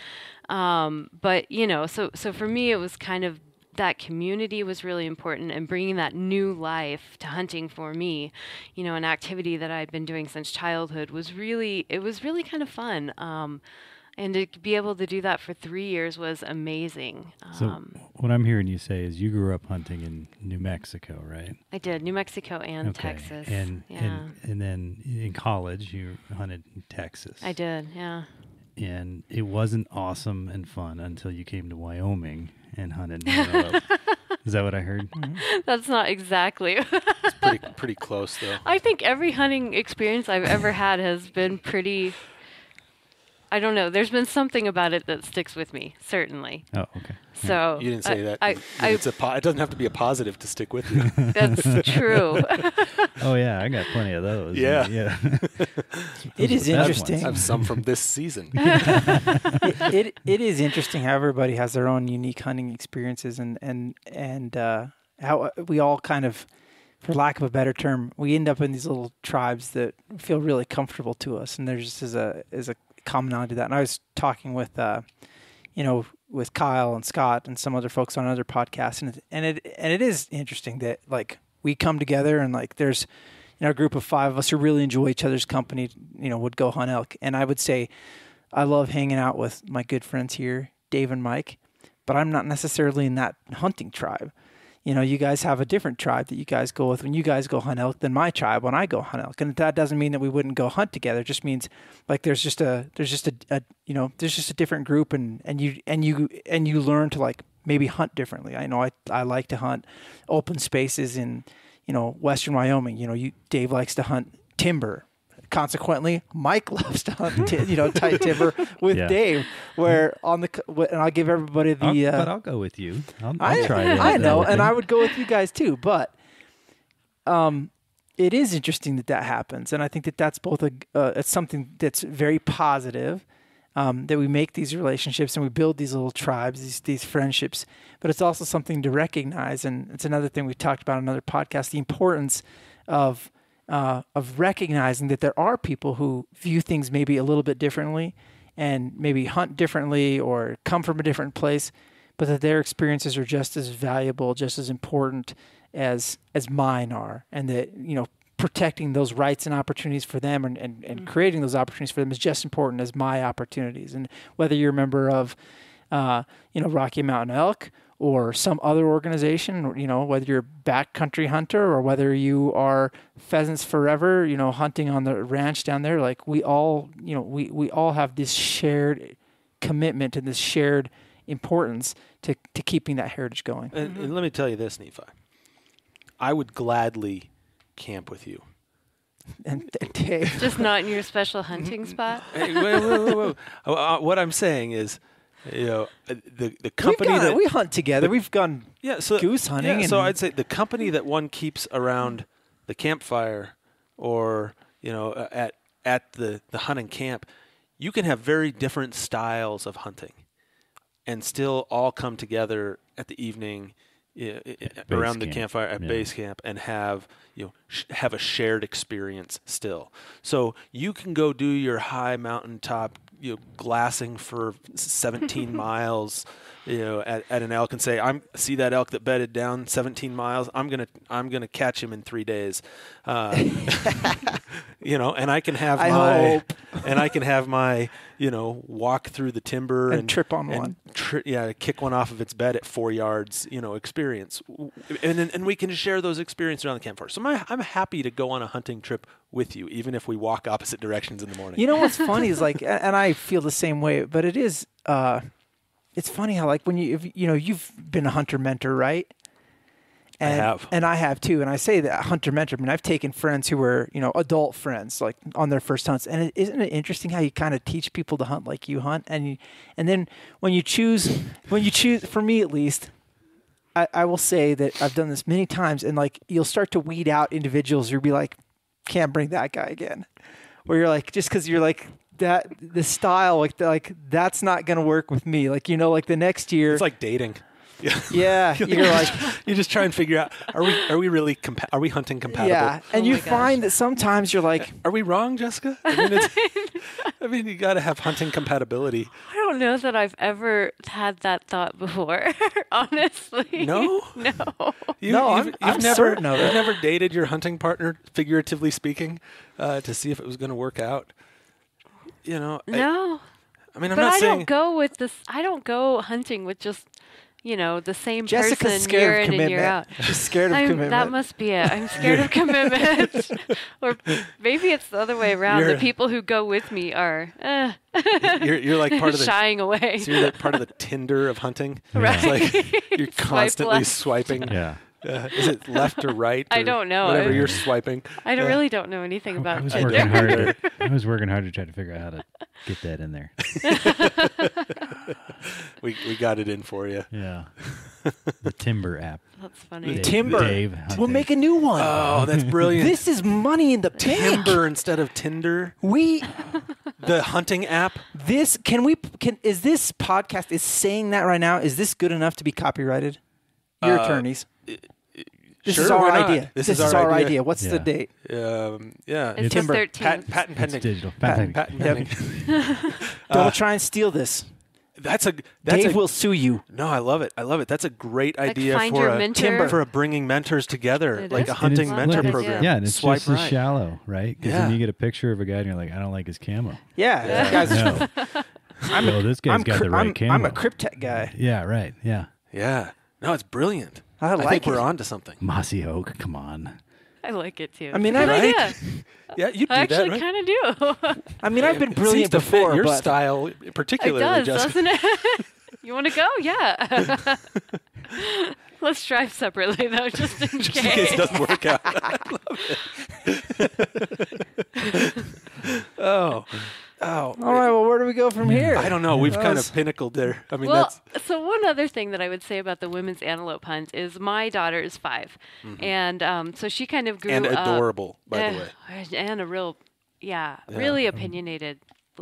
But you know, so for me, it was kind of that community was really important, and bringing that new life to hunting for me, you know, an activity that I'd been doing since childhood, was really, it was really kind of fun. And to be able to do that for 3 years was amazing. So what I'm hearing you say is you grew up hunting in New Mexico, right? I did, New Mexico and Texas. And then in college, you hunted in Texas. I did, yeah. And it wasn't awesome and fun until you came to Wyoming and hunted in antelope. Is that what I heard? Mm-hmm. That's not exactly. It's pretty close, though. I think every hunting experience I've ever had has been pretty... I don't know. There's been something about it that sticks with me, certainly. Oh, okay. So you didn't say that. It doesn't have to be a positive to stick with you. That's true. Oh yeah, I got plenty of those. Yeah, yeah. It is interesting. I have some from this season. It is interesting how everybody has their own unique hunting experiences, and how we all kind of, for lack of a better term, we end up in these little tribes that feel really comfortable to us, and there just is a commonality to that. And I was talking with, with Kyle and Scott and some other folks on other podcasts, and it is interesting that like we come together and like there's, you know, a group of five of us who really enjoy each other's company. You know, would go hunt elk, and I would say I love hanging out with my good friends here, Dave and Mike, but I'm not necessarily in that hunting tribe. You know, you guys have a different tribe that you guys go with when you guys go hunt elk than my tribe when I go hunt elk. And that doesn't mean that we wouldn't go hunt together. It just means like there's just a different group, and you learn to like maybe hunt differently. I know I like to hunt open spaces in, you know, Western Wyoming. You know, Dave likes to hunt timber. Consequently, Mike loves to hunt, tight timber with Dave. Where on the, and I'll give everybody the. But I'll go with you. I'll try. I know, and I would go with you guys too. But, it is interesting that happens, and I think that that's both it's something that's very positive, that we make these relationships and we build these little tribes, these friendships. But it's also something to recognize, and it's another thing we talked about on another podcast: the importance of recognizing that there are people who view things maybe a little bit differently and maybe hunt differently or come from a different place, but that their experiences are just as valuable, just as important as mine are. And that, you know, protecting those rights and opportunities for them and creating those opportunities for them is just important as my opportunities. And whether you're a member of, Rocky Mountain Elk or some other organization, you know, whether you're a backcountry hunter or whether you are Pheasants Forever, you know, hunting on the ranch down there, like we all, you know, we all have this shared commitment and this shared importance to keeping that heritage going. And let me tell you this, Nephi, I would gladly camp with you. And Dave. Just not in your special hunting spot? Hey, whoa. What I'm saying is, you know, the company that we hunt together, we've gone goose hunting. Yeah, so I'd say the company that one keeps around the campfire, or you know, at the hunting camp, you can have very different styles of hunting, and still all come together at the evening around the campfire at base camp and have have a shared experience still. So you can go do your high mountaintop, glassing for 17 miles, at an elk and say, see that elk that bedded down 17 miles. I'm gonna catch him in 3 days, And I can have my walk through the timber and trip on one, kick one off of its bed at 4 yards, experience, and we can share those experiences around the campfire. So I'm happy to go on a hunting trip with you, even if we walk opposite directions in the morning. You know what's funny is like, and I feel the same way, but it is, it's funny how like when you've been a hunter mentor, right? And, I have too. And I say that hunter mentor, I mean, I've taken friends who were, adult friends, like on their first hunts. And isn't it interesting how you kind of teach people to hunt like you hunt? And then when you choose, for me at least, I will say that I've done this many times, and like, you'll start to weed out individuals. You'll be like, can't bring that guy again. Or you're like, just because you're like that, the style, like that's not going to work with me. Like, like the next year. It's like dating. Yeah. You just try and figure out, are we really are we hunting compatible? Yeah. And you find that sometimes you're like, are we wrong, Jessica? I mean, I mean, you got to have hunting compatibility. I don't know that I've ever had that thought before, honestly. No? No. You've never dated your hunting partner, figuratively speaking, to see if it was going to work out? You know? No. I mean, I'm not saying... I don't go hunting with just... You know, the same person year in and year out. She's scared of commitment. That must be it. I'm scared of commitment. Or maybe it's the other way around. The people who go with me are you're like part of the shying away. So you're like part of the Tinder of hunting. Right. It's like you're constantly swiping. Yeah. Is it left or right? Or I don't know. Whatever you're swiping. I really don't know anything about it. I was working hard to try to figure out how to get that in there. we got it in for you. Yeah. The Timber app. That's funny. Timber. We'll make a new one. Oh, that's brilliant. This is money in the bank. Timber instead of Tinder. The hunting app. This is this podcast is saying that right now. Is this good enough to be copyrighted? Your attorneys. This is our idea. What's the date? It's Timber. The 13th. Patent pending. It's digital. Patent pending. Don't try and steal this. Dave will sue you. No, I love it. That's a great idea for bringing mentors together, a hunting mentor program. Yeah, and it's just as shallow, right? Because then you get a picture of a guy and you're like, I don't like his camo. Yeah, this guy's got the right camo. I'm a crypt tech guy. Yeah, right. Yeah. Yeah. No, it's brilliant. I think we're on to something. Mossy Oak, come on. I like it, too. I mean, I actually kind of do. I mean, I've been brilliant before. Your style particularly, it does, doesn't it? You want to go? Yeah. Let's drive separately, though, just in case it doesn't work out. I love it. Oh. All right, well, where do we go from here? I don't know. We've kind of pinnacled there. I mean, so one other thing that I would say about the women's antelope hunt is my daughter is 5. Mm-hmm. And so she kind of grew up. And adorable, by the way. And a really opinionated,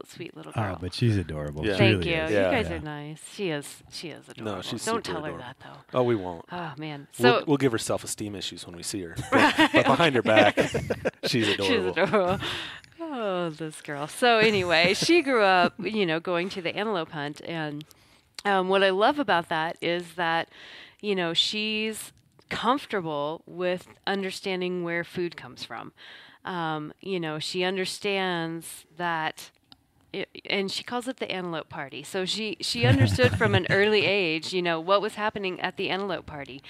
sweet little girl. Oh, but she's adorable. Yeah. Thank you. Yeah. You guys are nice. She is adorable. No, she's Don't tell adorable. Her that, though. Oh, we won't. Oh, man. So we'll give her self-esteem issues when we see her. But behind her back, she's adorable. She's adorable. Oh, this girl. So anyway, she grew up, going to the antelope hunt. And what I love about that is that, she's comfortable with understanding where food comes from. She understands that... and she calls it the antelope party. So she understood from an early age, what was happening at the antelope party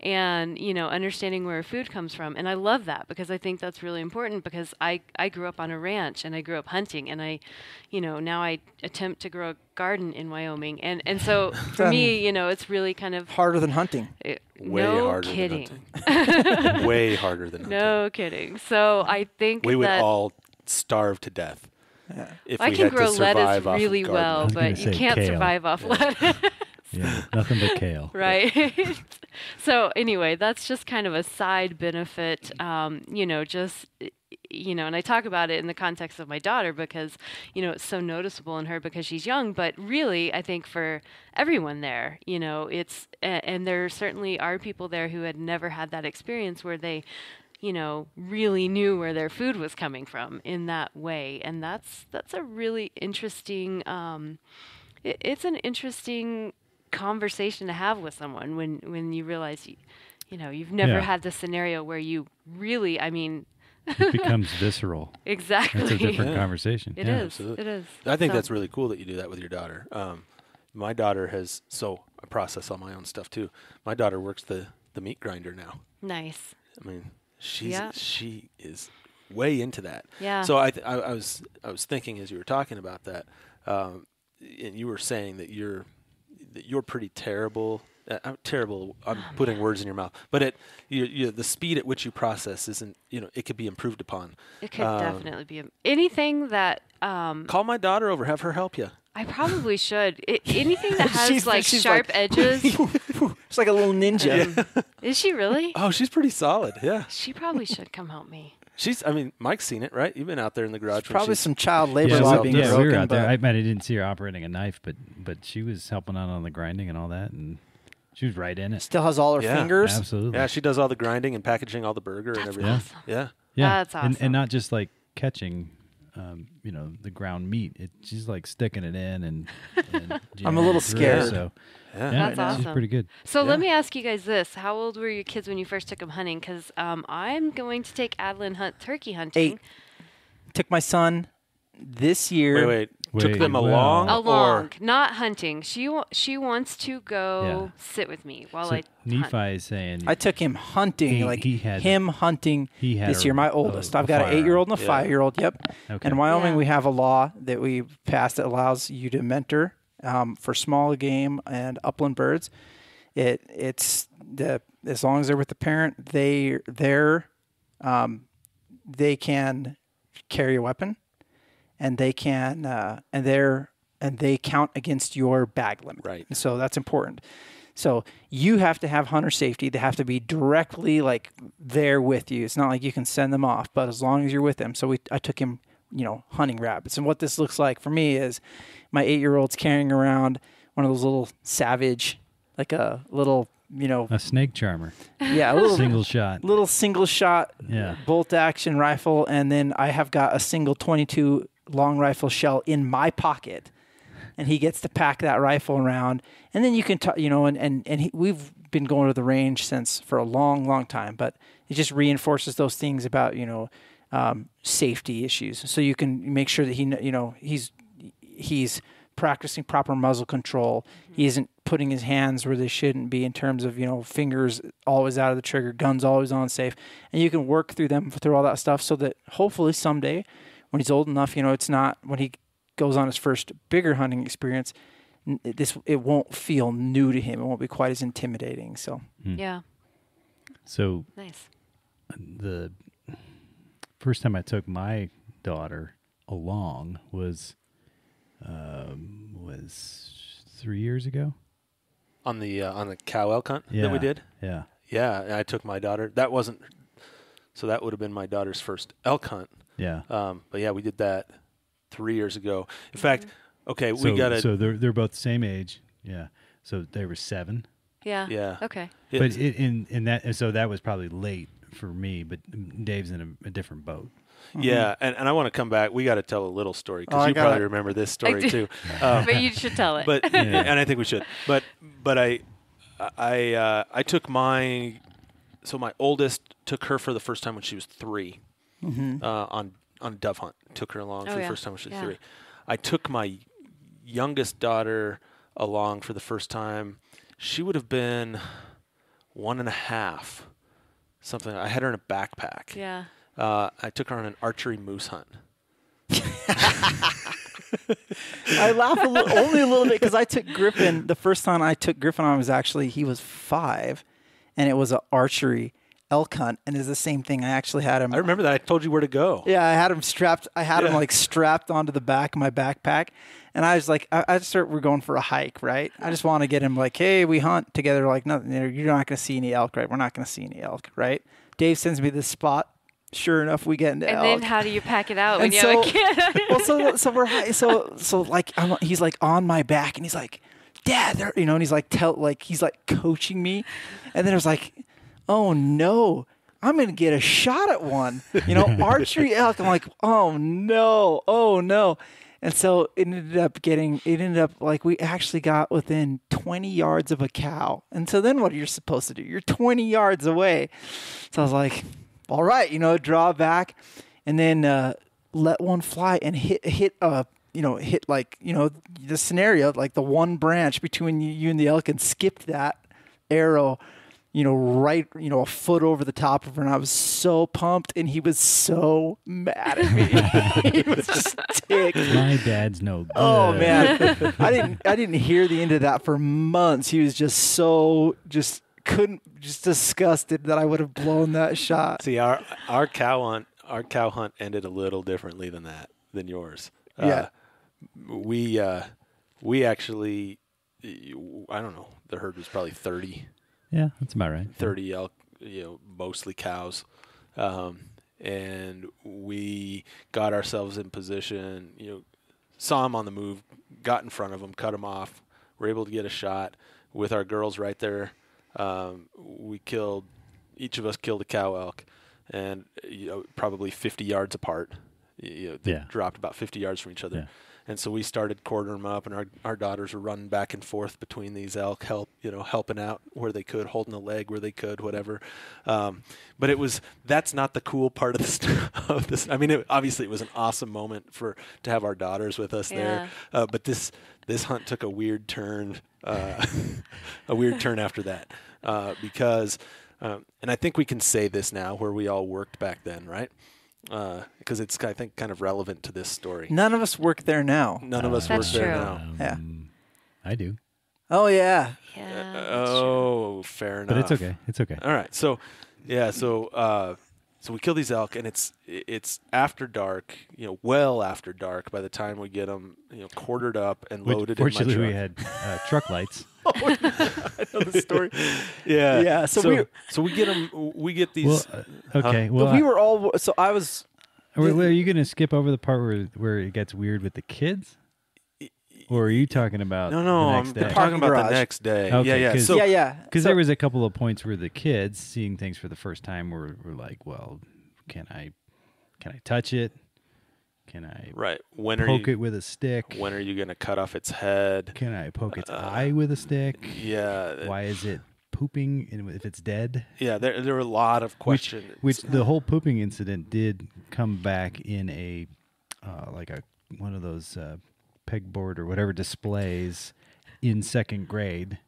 and, understanding where food comes from. And I love that because I think that's really important because I grew up on a ranch and I grew up hunting and now I attempt to grow a garden in Wyoming. And so for me, it's really kind of... harder than hunting. Way harder than hunting. No kidding. So I think we would all starve to death. Yeah. I can grow lettuce really well, but you can't survive off lettuce. Yeah, nothing but kale. Right. So anyway, that's just kind of a side benefit, and I talk about it in the context of my daughter because, it's so noticeable in her because she's young, but really I think for everyone there, it's, and there certainly are people there who had never had that experience where they, really knew where their food was coming from in that way. And that's a really interesting, it's an interesting conversation to have with someone when you realize, you've never had the scenario where you really, it becomes visceral. Exactly. It's a different conversation. It is. Absolutely. It is. I think that's really cool that you do that with your daughter. My daughter I process all my own stuff too. My daughter works the meat grinder now. Nice. She is way into that. Yeah. So I was thinking as you were talking about that, and you were saying that you're pretty terrible. I'm terrible. I'm putting words in your mouth, but the speed at which you process isn't. It could be improved upon. It could definitely be anything that. Call my daughter over. Have her help you. I probably should. Anything that has sharp edges. She's like a little ninja. Is she really? Oh, she's pretty solid. Yeah. She probably should come help me. Mike's seen it, right? You've been out there in the garage. Probably some child labor law being broken. We were out there. I didn't see her operating a knife, but she was helping out on the grinding and all that, and she was right in it. Still has all her fingers. Absolutely. Yeah, she does all the grinding and packaging all the burger and everything. Awesome. Yeah. Yeah. That's awesome. And not just catching. you know, the ground meat. She's like sticking it in, and I'm a little scared. So, yeah, that's awesome. She's pretty good. So let me ask you guys this: how old were your kids when you first took them hunting? Because I'm going to take Adeline turkey hunting. 8. Took my son this year. Wait. Took them along? Along, not hunting. She wants to go sit with me while I hunt. Nephi is saying... I took him hunting, this year, my oldest. I've got an 8-year-old and a 5-year-old, Okay. In Wyoming, we have a law that we passed that allows you to mentor for small game and upland birds. As long as they're with the parent, they can carry a weapon. And they can, and they count against your bag limit. Right. And so that's important. So you have to have hunter safety. They have to be directly there with you. It's not like you can send them off, but as long as you're with them. So I took him, hunting rabbits. And what this looks like for me is my 8-year-old's carrying around one of those little savage, a snake charmer. Yeah, a little single shot bolt action rifle, and then I have got a single 22 long rifle shell in my pocket, and he gets to pack that rifle around. And then you can we've been going to the range for a long time, but it just reinforces those things about safety issues. So you can make sure that he's practicing proper muzzle control. He isn't putting his hands where they shouldn't be in terms of, fingers always out of the trigger, guns always on safe. And you can work through them, through all that stuff, so that hopefully someday when he's old enough, it's not when he goes on his first bigger hunting experience, it won't feel new to him. It won't be quite as intimidating. So, yeah. So nice. The first time I took my daughter along was 3 years ago, on the cow elk hunt that we did. Yeah. And I took my daughter. That would have been my daughter's first elk hunt. Yeah. But yeah, we did that 3 years ago. In fact, we got it. So they're both the same age. Yeah. So they were 7. Yeah. Yeah. Okay. But that was probably late for me. But Dave's in a different boat. Mm-hmm. Yeah, and I want to come back. We got to tell a little story because you probably remember this story too. But you should tell it. But and I think we should. But I took my my oldest took her for the first time when she was 3 on dove hunt. Took her along for the first time when she was 3. I took my youngest daughter along for the first time. She would have been 1.5, something. I had her in a backpack. Yeah. I took her on an archery moose hunt. I laugh only a little bit because I took Griffin. The first time I took Griffin on was he was 5, and it was an archery elk hunt, and it's the same thing. I actually had him. I remember that. I told you where to go. Yeah, I had him strapped. I had him strapped onto the back of my backpack, and I was like, we're going for a hike, right? I just want to get him hey, we hunt together. Like nothing. You're not going to see any elk, right? We're not going to see any elk, right? Dave sends me this spot. Sure enough, we get into elk. And then how do you pack it out when you have a kid? He's on my back, and he's like, Dad, and he's he's coaching me, and then I was like, oh no, I'm gonna get a shot at one, archery elk. I'm like, oh no, and so it ended up we actually got within 20 yards of a cow, and so then what are you supposed to do? You're 20 yards away, so I was like, all right, draw back, and then let one fly and hit the scenario, the one branch between you and the elk, and skipped that arrow, a foot over the top of her, and I was so pumped, and he was so mad at me. He was just ticked. My dad's no good. Oh man, I didn't hear the end of that for months. He was just disgusted that I would have blown that shot. See, our cow hunt ended a little differently than yours. We actually, I don't know, the herd was probably 30. Yeah, that's about right. 30 elk, mostly cows, and we got ourselves in position. Saw them on the move, got in front of them, cut them off. Were able to get a shot with our girls right there. We killed, each of us killed a cow elk, and probably 50 yards apart, you know, they dropped about 50 yards from each other. Yeah. And so we started quartering them up, and our daughters were running back and forth between these elk, helping out where they could, holding a leg where they could, whatever. But it was that's not the cool part of this. I mean, obviously it was an awesome moment to have our daughters with us there. But this hunt took a weird turn, after that, because, and I think we can say this now where we all worked back then, right? Because it's, I think, kind of relevant to this story. None of us work there now. None of us work there now. I do. Oh, yeah. Fair enough. But it's okay. It's okay. All right. So, so we kill these elk, and it's after dark, well after dark by the time we get them, quartered up and loaded in my truck. Fortunately, we had truck lights. Oh, I know the story. Yeah. So we get them. We get these. Well, okay. Well, we were all. So I was. Are you going to skip over the part where it gets weird with the kids? Or are you talking about? No. The next day? I'm talking about the next day. Okay, Because there was a couple of points where the kids seeing things for the first time were like, well, can I touch it? Can I poke it with a stick? When are you going to cut off its head? Can I poke its eye with a stick? Yeah. Why is it pooping if it's dead? Yeah, there were a lot of questions. Which the whole pooping incident did come back in a, one of those pegboard or whatever displays in second grade.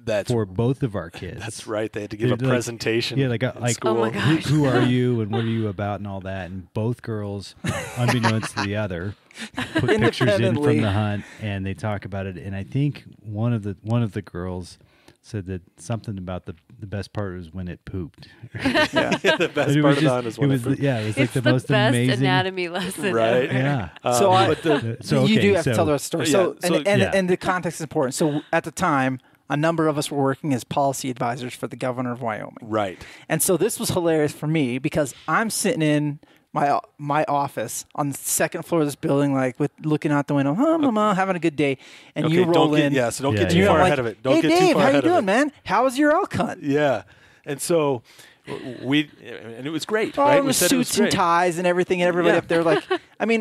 That's for both of our kids. That's right. They had to give a presentation. Who are you and what are you about and all that. And both girls, unbeknownst to the other, put pictures in from the hunt and they talk about it. And I think one of the girls said that something about the best part was when it pooped. The best part of the hunt is when it pooped. Yeah, it was like the most best amazing anatomy lesson. Right. Yeah. So you do have to tell the story. And the context is important. So at the time, a number of us were working as policy advisors for the governor of Wyoming. Right. And so this was hilarious for me because I'm sitting in my office on the second floor of this building, looking out the window, having a good day. And you roll in. Don't get too far ahead of it. Hey, Dave, how you doing, man? How was your elk hunt? Yeah. And so and it was great. Right? We said it was great. Suits and ties and everything, and everybody up there,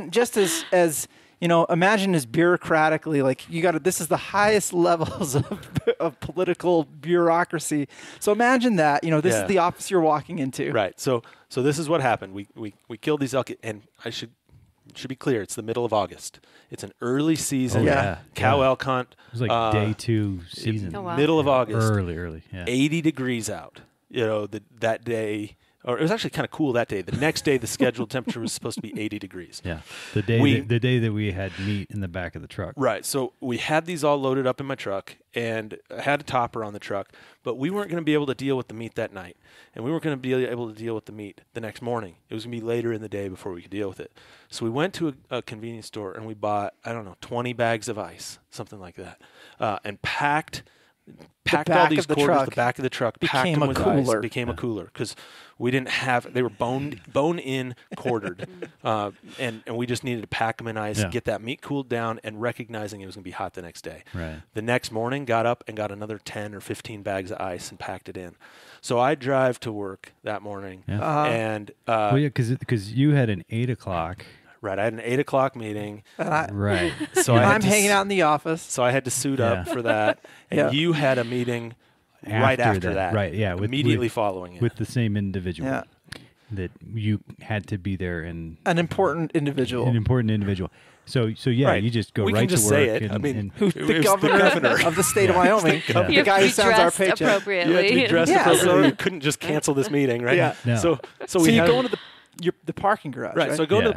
just as imagine as bureaucratically, this is the highest levels of political bureaucracy. So imagine that, this is the office you're walking into. Right. So this is what happened. We killed these elk, and I should be clear, it's the middle of August. It's an early season cow elk hunt. It was like day 2 season. Middle of August. Early. Yeah. 80 degrees out, that day. Or it was actually kind of cool that day. The next day, the scheduled temperature was supposed to be 80 degrees. Yeah, the day that we had meat in the back of the truck. Right. So we had these all loaded up in my truck, and I had a topper on the truck, but we weren't going to be able to deal with the meat that night, and we weren't going to be able to deal with the meat the next morning. It was going to be later in the day before we could deal with it. So we went to a convenience store, and we bought, 20 bags of ice, something like that, and packed all these quarters, the back of the truck, packed them with ice, became a cooler because we didn't have, they were bone in quartered, and we just needed to pack them in ice, get that meat cooled down, and recognizing it was going to be hot the next day. Right. The next morning, got up and got another 10 or 15 bags of ice and packed it in. So I drive to work that morning, because you had an 8:00. Right, I had an 8:00 meeting. So I'm hanging out in the office. So I had to suit up for that. And you had a meeting right after that. Right, yeah. Immediately following it. With the same individual. Yeah. That you had to be there. An important individual. So you just go to work. We can just say it. The governor of the state of Wyoming. The guy who signs our paycheck. You couldn't just cancel this meeting, right? Yeah. No. So you go into the parking garage, right? So I go to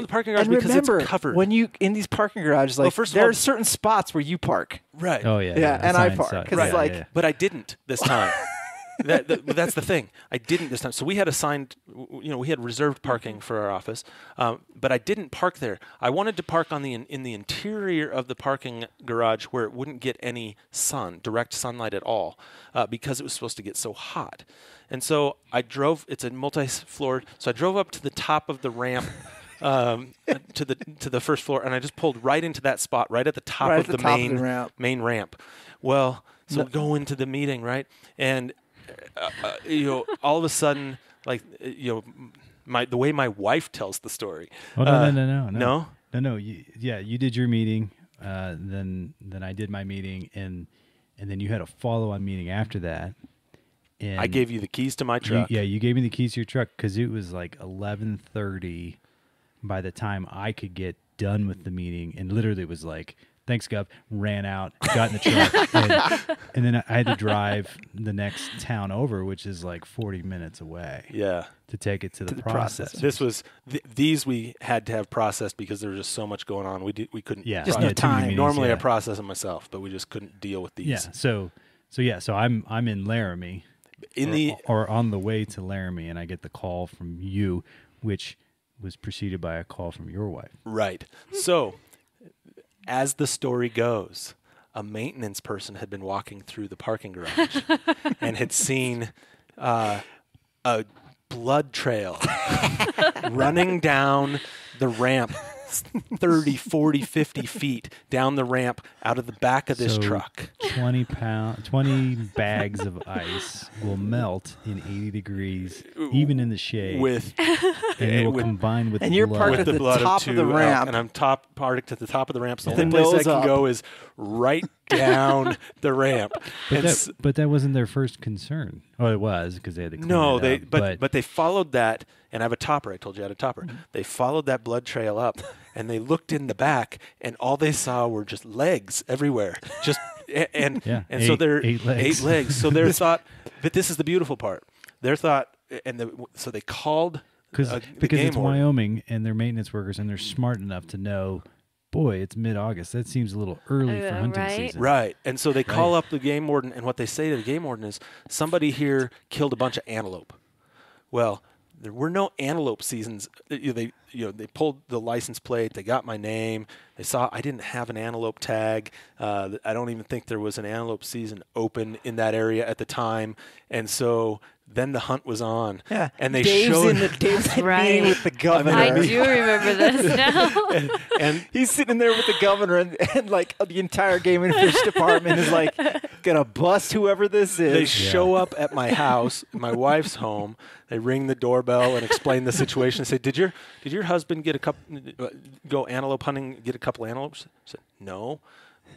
the parking garage because it's covered. When you in these parking garages, there are certain spots where you park, right? Oh yeah, and I park because but I didn't this time. That's the thing. I didn't this time. So we had assigned, we had reserved parking for our office, but I didn't park there. I wanted to park on in the interior of the parking garage where it wouldn't get any direct sunlight at all, because it was supposed to get so hot. And so I drove. It's a multi-floored. So I drove up to the top of the ramp. To the first floor, and I just pulled right into that spot, right at the top of the main ramp. Well, so we go into the meeting, right? And all of a sudden, the way my wife tells the story. Oh, no. You did your meeting, then I did my meeting, and then you had a follow-on meeting after that. And I gave you the keys to my truck. You gave me the keys to your truck because it was like 11:30 by the time I could get done with the meeting, and literally was like, thanks, Gov, ran out, got in the truck, and then I had to drive the next town over, which is like 40 minutes away. Yeah, to take it to the process. This was these we had to have processed because there was just so much going on. We couldn't. Yeah, just no time. Meetings, normally I process them myself, but we just couldn't deal with these. Yeah, so I'm in Laramie. On the way to Laramie, and I get the call from you, which was preceded by a call from your wife. Right. So, as the story goes, a maintenance person had been walking through the parking garage and had seen a blood trail running down the ramp, 30, 40, 50 feet down the ramp out of the back of this truck. 20 bags of ice will melt in 80 degrees, even in the shade. Combine with the blood. And you're parked at the top of the ramp. And I'm parked at the top of the ramp. So the only place I can go is right down the ramp. But that wasn't their first concern. Oh, it was, because they had to clean it up. But they followed that, and I have a topper. I told you I had a topper. Mm-hmm. They followed that blood trail up, and they looked in the back, and all they saw were just legs everywhere. Just eight legs. So their thought, but this is the beautiful part. Their thought, so they called because it's Wyoming, and they're maintenance workers, and they're smart enough to know. Boy, it's mid-August. That seems a little early for hunting season. Right. And so they call up the game warden, and what they say to the game warden is, somebody here killed a bunch of antelope. Well, there were no antelope seasons. They pulled the license plate. They got my name. They saw I didn't have an antelope tag. I don't even think there was an antelope season open in that area at the time. And so then the hunt was on. Yeah. And they Dave's meeting with the governor. I do remember this now. and he's sitting there with the governor and like the entire game and fish department is like, gonna bust whoever this is. They show up at my house, my wife's home. They ring the doorbell and explain the situation. They say, did your husband go antelope hunting, get a couple antelopes? I said, no.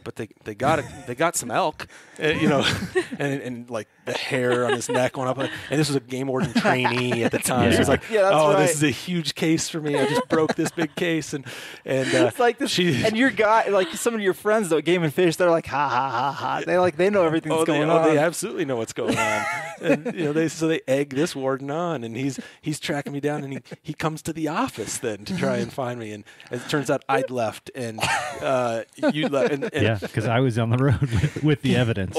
But they got some elk, and like the hair on his neck went up. And this was a game warden trainee at the time. Yeah. She was like, this is a huge case for me. I just broke this big case, and it's like this. And your guy, like some of your friends that game and fish, they're like ha ha ha ha. They know everything's going on. They absolutely know what's going on. And they egg this warden on, and he's tracking me down, and he comes to the office then to try and find me. And as it turns out, I'd left, and you left. Yeah, because I was on the road with the evidence.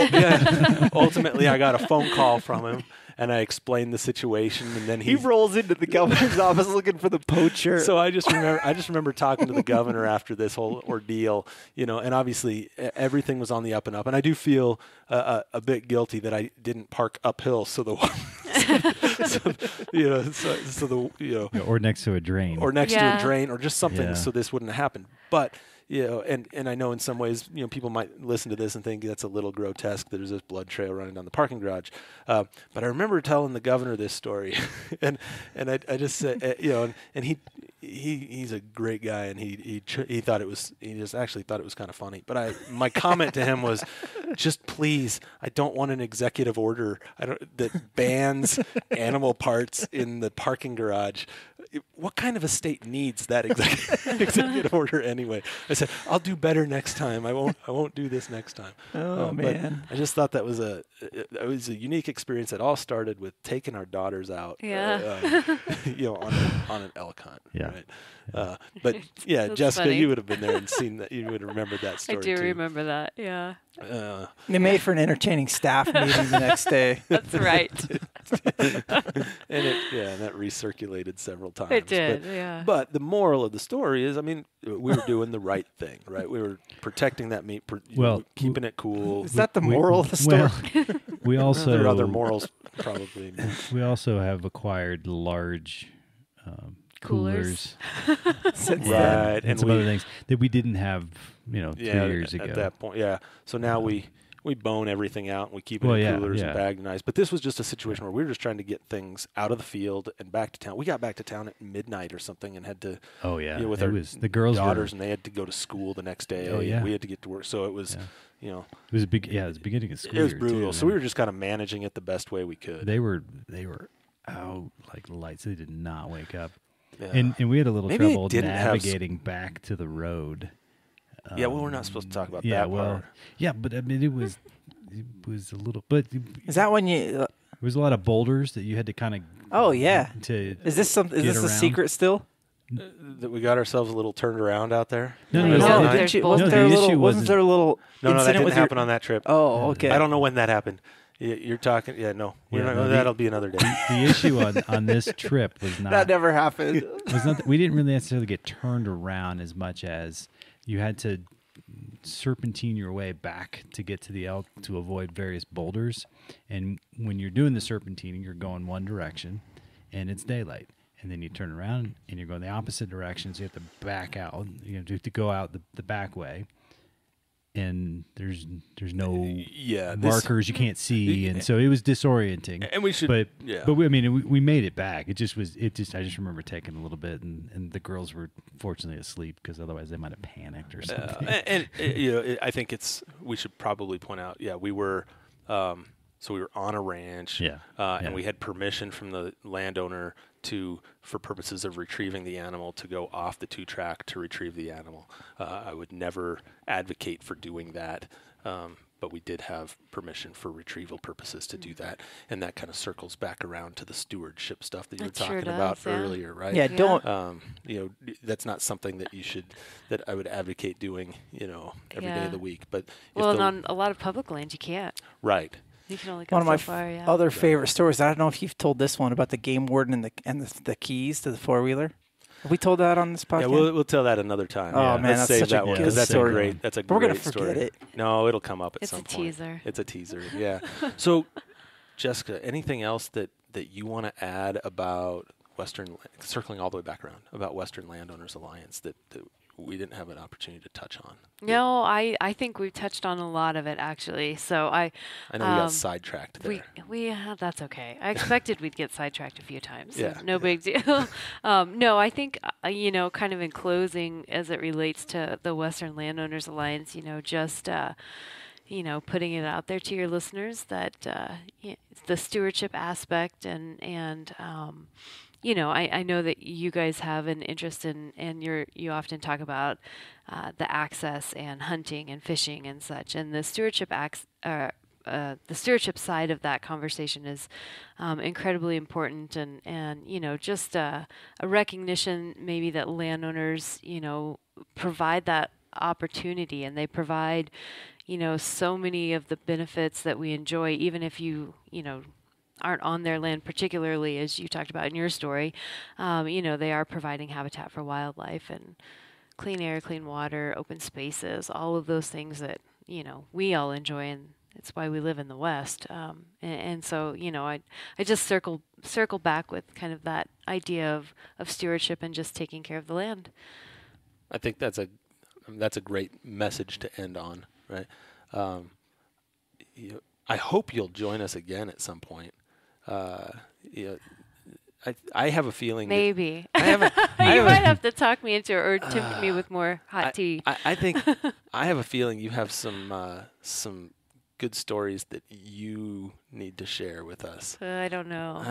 Ultimately, I got a phone call from him, and I explained the situation, and then he rolls into the governor's office looking for the poacher. So I just remember talking to the governor after this whole ordeal, and obviously everything was on the up and up. And I do feel a bit guilty that I didn't park uphill, or next to a drain, or just something, so this wouldn't happen. But and I know in some ways, people might listen to this and think that's a little grotesque. There's this blood trail running down the parking garage. But I remember telling the governor this story, and I just said, and he's a great guy, and he actually thought it was kind of funny. But my comment to him was, just please, I don't want an executive order that bans animal parts in the parking garage. What kind of a state needs that executive order anyway? I said, I'll do better next time. I won't do this next time. Oh, man. I just thought that was it was a unique experience. It all started with taking our daughters out, on an elk hunt. Yeah. Right? Jessica, funny. You would have been there and seen that. You would have remembered that story. I do remember that. Yeah. They made for an entertaining staff meeting the next day. That's right. And that recirculated several times. It did, But the moral of the story is, we were doing the right thing, right? We were protecting that meat, keeping it cool. Is that the moral of the story? Well, we also there are other morals, probably. We also have acquired large coolers. Since right, and some other things that we didn't have, 2 years ago. At that point, So now we we bone everything out and we keep it in coolers and bagged and ice. But this was just a situation where we were just trying to get things out of the field and back to town. We got back to town at midnight or something and had to you know, with the girls' daughters and they had to go to school the next day. We had to get to work. So it was you know, it was a big it was beginning of school. It was brutal. Too, so we were just kind of managing it the best way we could. They were out like lights. They did not wake up. Yeah. And we had a little trouble navigating back to the road. Yeah, well, we're not supposed to talk about that. Well, yeah, but I mean, it was a little. But is that when you? There was a lot of boulders that you had to kind of. Oh yeah. Is this a secret still? That we got ourselves a little turned around out there. No, wasn't there a little? No, that didn't happen on that trip. Oh, okay. I don't know when that happened. You're talking, that'll be another day. The issue on this trip was not... That never happened. We didn't really necessarily get turned around as much as you had to serpentine your way back to get to the elk to avoid various boulders. And when you're doing the serpentining, you're going one direction, and it's daylight. And then you turn around, and you're going the opposite direction, so you have to back out. You have to go out the back way. And there's no markers you can't see, and so it was disorienting. And we should, but we made it back. I just remember taking a little bit, and the girls were fortunately asleep because otherwise they might have panicked or something. I think we should probably point out. Yeah, we were, so we were on a ranch. And we had permission from the landowner for purposes of retrieving the animal, to go off the two-track to retrieve the animal. I would never advocate for doing that, but we did have permission for retrieval purposes to do that, and that kind of circles back around to the stewardship stuff that you were talking about earlier, right? Yeah, don't... that's not something that I would advocate doing, every day of the week. But and on a lot of public lands, you can't. Right. You can only go one of my other favorite stories. I don't know if you've told this one about the game warden and the keys to the four-wheeler. Have we told that on this podcast? Yeah, we'll tell that another time. Oh, man, let's save that one because that's a great story. We're going to forget it. No, it'll come up at some point. It's a teaser, yeah. So, Jessica, anything else that you want to add about Western, circling all the way back around, about Western Landowners Alliance that we didn't have an opportunity to touch on? No, I think we've touched on a lot of it, actually. So I know we got sidetracked there. We that's okay. I expected we'd get sidetracked a few times. So no big deal. No, I think, kind of in closing, as it relates to the Western Landowners Alliance, just... putting it out there to your listeners that the stewardship aspect and I know that you guys have an interest in, and you often talk about the access and hunting and fishing and such, and the stewardship the stewardship side of that conversation is incredibly important, and just a recognition maybe that landowners provide that opportunity, and they provide so many of the benefits that we enjoy, even if you aren't on their land, particularly as you talked about in your story. They are providing habitat for wildlife and clean air, clean water, open spaces, all of those things that, we all enjoy, and it's why we live in the West. So I just circle back with kind of that idea of stewardship and just taking care of the land. I think that's a great message to end on. Right. I hope you'll join us again at some point. I have a feeling. Maybe. You might have to talk me into or tempt me with more hot tea. I think I have a feeling you have some good stories that you need to share with us. I don't know.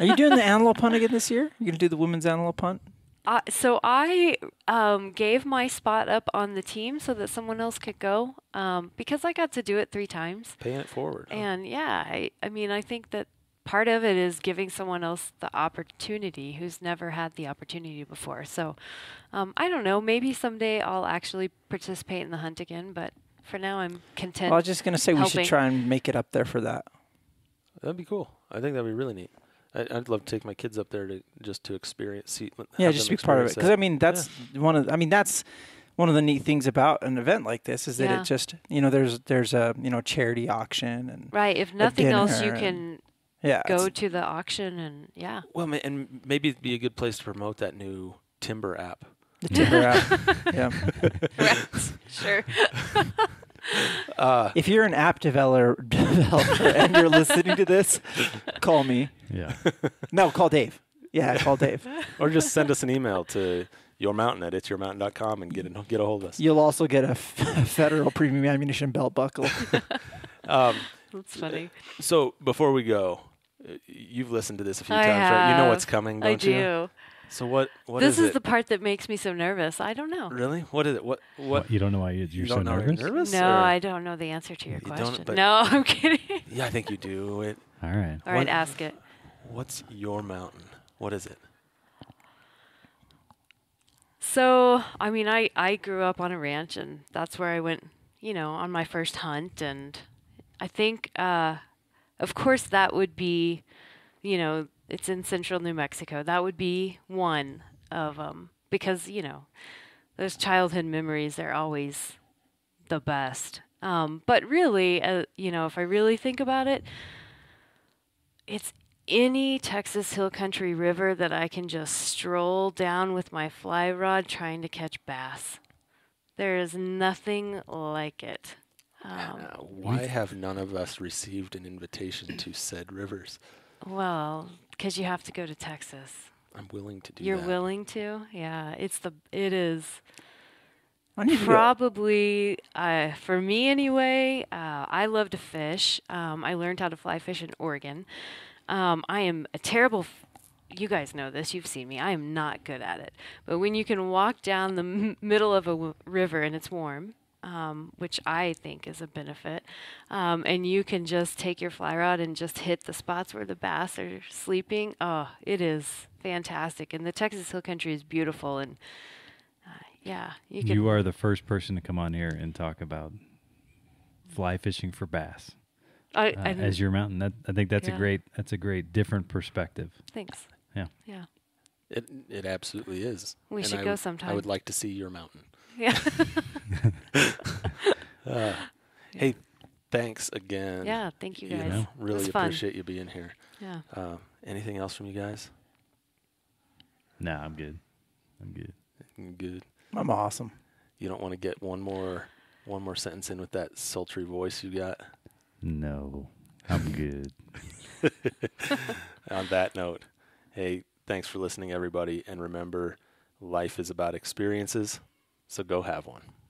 Are you doing the antelope hunt again this year? You're going to do the women's antelope hunt? So I gave my spot up on the team so that someone else could go, because I got to do it 3 times. Paying it forward. And I think that part of it is giving someone else the opportunity who's never had the opportunity before. So I don't know. Maybe someday I'll actually participate in the hunt again, but for now I'm content. Well, I was just going to say helping. We should try and make it up there for that. That'd be cool. I think that'd be really neat. I'd love to take my kids up there to experience. Just be part of it, because that's that's one of the neat things about an event like this is that it just there's a charity auction and right. If nothing else, you can go to the auction and yeah. Well, and maybe it'd be a good place to promote that new Timber app. The Timber app, yeah. Right. Sure. If you're an app developer and you're listening to this, call me. Yeah. No, call Dave. Yeah, call Dave. Or just send us an email to yourmountain@itsyourmountain.com and get a hold of us. You'll also get a Federal Premium Ammunition belt buckle. That's funny. So before we go, you've listened to this a few times, right? You know what's coming, don't you? I do. So what is it? This is the part that makes me so nervous. I don't know. Really? What is it? What? You don't know why you're so nervous? No, I don't know the answer to your question. No, I'm kidding. Yeah, I think you do. All right. All right, ask it. What's your mountain? What is it? So, I mean, I grew up on a ranch, and that's where I went, on my first hunt. And I think, of course, that would be, it's in central New Mexico. That would be one of them because, those childhood memories are always the best. But really, if I really think about it, it's any Texas Hill Country river that I can just stroll down with my fly rod trying to catch bass. There is nothing like it. Why have none of us received an invitation to said rivers? Well, because you have to go to Texas. I'm willing to do that. You're willing to? Yeah. It is. Probably, for me anyway, I love to fish. I learned how to fly fish in Oregon. I am a terrible, you guys know this, you've seen me, I am not good at it. But when you can walk down the middle of a river and it's warm, which I think is a benefit, and you can just take your fly rod and just hit the spots where the bass are sleeping, oh, it is fantastic. And the Texas Hill Country is beautiful. And yeah, you are the first person to come on here and talk about fly fishing for bass. As your mountain, I think that's a great different perspective. Thanks. Yeah. It absolutely is. We should go sometime. I would like to see your mountain. Yeah. Hey, thanks again. Yeah, thank you guys. Really appreciate you being here. Yeah. Anything else from you guys? No, I'm good. I'm good. I'm awesome. You don't want to get one more sentence in with that sultry voice you got? No, I'm good. On that note, hey, thanks for listening, everybody. And remember, life is about experiences, so go have one.